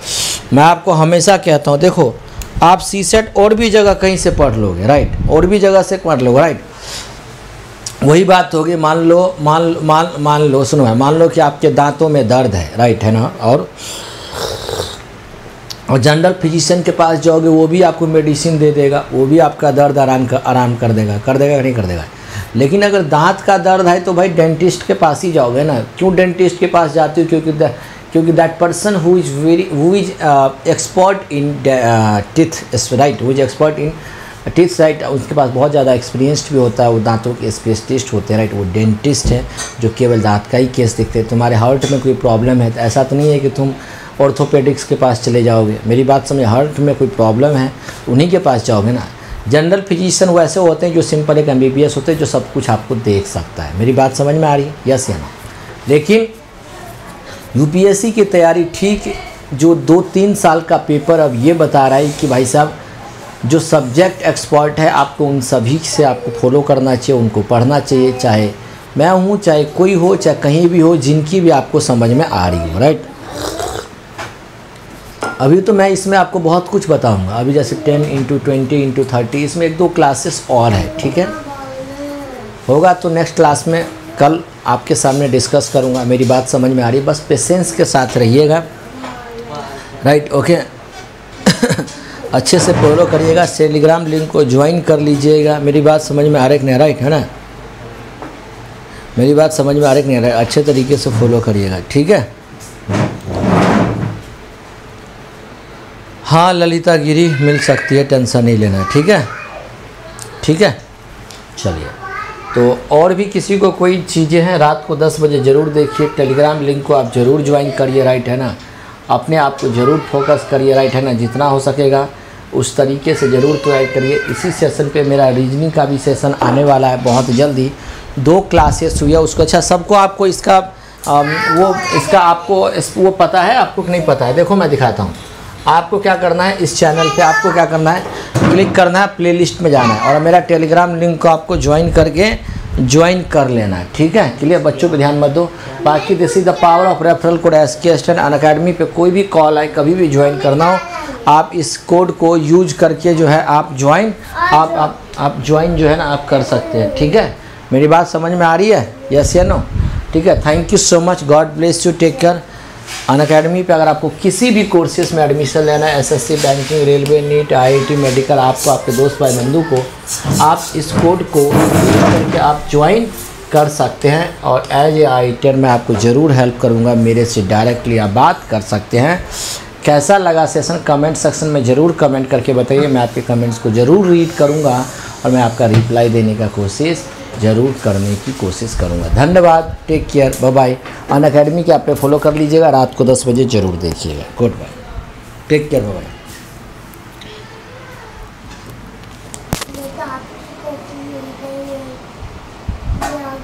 मैं आपको हमेशा कहता हूँ, देखो आप सीसेट और भी जगह कहीं से पढ़ लोगे, राइट? और भी जगह से पढ़ लोगे, राइट? वही बात होगी। मान लो सुनो, मान लो कि आपके दांतों में दर्द है, राइट है ना? और जनरल फिजिशियन के पास जाओगे, वो भी आपको मेडिसिन दे देगा, वो भी आपका दर्द आराम कर देगा, नहीं कर देगा। लेकिन अगर दांत का दर्द है तो भाई डेंटिस्ट के पास ही जाओगे ना। क्यों डेंटिस्ट के पास जाते हो? क्योंकि that person who is expert in teeth, right? Who is expert in teeth, right? उसके पास बहुत ज़्यादा एक्सपीरियंस्ड भी होता है, वो दांतों के स्पेशलिस्ट होते हैं, राइट? वो डेंटिस्ट है जो केवल दांत का ही केस देखते हैं। तुम्हारे हार्ट में कोई प्रॉब्लम है तो ऐसा तो नहीं है कि तुम ऑर्थोपेडिक्स के पास चले जाओगे। मेरी बात समझ, हार्ट में कोई प्रॉब्लम है उन्हीं के पास जाओगे ना। जनरल फिजिशियन वो ऐसे होते हैं जो सिंपल एक MBBS होते हैं, जो सब कुछ आपको देख सकता है। मेरी बात समझ में आ रही है, यस या ना? लेकिन UPSC की तैयारी ठीक जो 2-3 साल का पेपर अब ये बता रहा है कि भाई साहब जो सब्जेक्ट एक्सपर्ट है, आपको उन सभी से आपको फॉलो करना चाहिए, उनको पढ़ना चाहिए, चाहे मैं हूँ, चाहे कोई हो, चाहे कहीं भी हो, जिनकी भी आपको समझ में आ रही हो, राइट? अभी तो मैं इसमें आपको बहुत कुछ बताऊंगा। अभी जैसे 10 × 20 × 30 इसमें 1-2 क्लासेस और है, ठीक है? होगा तो नेक्स्ट क्लास में कल आपके सामने डिस्कस करूंगा। मेरी बात समझ में आ रही है? बस पेशेंस के साथ रहिएगा, राइट? ओके अच्छे से फॉलो करिएगा, टेलीग्राम लिंक को ज्वाइन कर लीजिएगा। मेरी बात समझ में आ रही है, राइट है ना? मेरी बात समझ में आ रही है? अच्छे तरीके से फॉलो करिएगा, ठीक है? हाँ, ललिता गिरी मिल सकती है, टेंशन नहीं लेना, ठीक है? ठीक है, चलिए। तो और भी किसी को कोई चीज़ें हैं, रात को 10 बजे ज़रूर देखिए, टेलीग्राम लिंक को आप ज़रूर ज्वाइन करिए, राइट है ना? अपने आप को ज़रूर फोकस करिए, राइट है ना? जितना हो सकेगा उस तरीके से ज़रूर ट्राई करिए। इसी सेशन पे मेरा रीजनिंग का भी सेशन आने वाला है बहुत जल्दी, 2 क्लासेस हुई है उसको। अच्छा, सबको आपको इसका वो पता है, आपको नहीं पता है? देखो मैं दिखाता हूँ आपको क्या करना है। इस चैनल पे आपको क्या करना है, क्लिक करना है, प्लेलिस्ट में जाना है और मेरा टेलीग्राम लिंक को आपको ज्वाइन करके ज्वाइन कर लेना है, ठीक है? क्लियर? बच्चों पे ध्यान मत दो। बाकी this is the power of referral code SKSN अनअकैडमी पे कोई भी कॉल आए, कभी भी ज्वाइन करना हो, आप इस कोड को यूज करके जो है आप ज्वाइन जो है ना आप कर सकते हैं, ठीक है? मेरी बात समझ में आ रही है? यस या नो? ठीक है, thank you so much, God bless you, take care. अनअकैडमी पे अगर आपको किसी भी कोर्सेज़ में एडमिशन लेना है, SSC, banking, railway, NEET, IIT, medical, आपको आपके दोस्त भाई बंधु को आप इस कोड को यूज करके आप ज्वाइन कर सकते हैं और एज ए आइटर मैं आपको ज़रूर हेल्प करूंगा। मेरे से डायरेक्टली आप बात कर सकते हैं। कैसा लगा सेशन कमेंट सेक्शन में ज़रूर कमेंट करके बताइए, मैं आपके कमेंट्स को ज़रूर रीड करूँगा और मैं आपका रिप्लाई देने का कोशिश ज़रूर करने की कोशिश करूँगा। धन्यवाद, take care, bye bye. अनअकैडमी के आप पे फॉलो कर लीजिएगा, रात को 10 बजे ज़रूर देखिएगा। Good bye, take care, bye bye.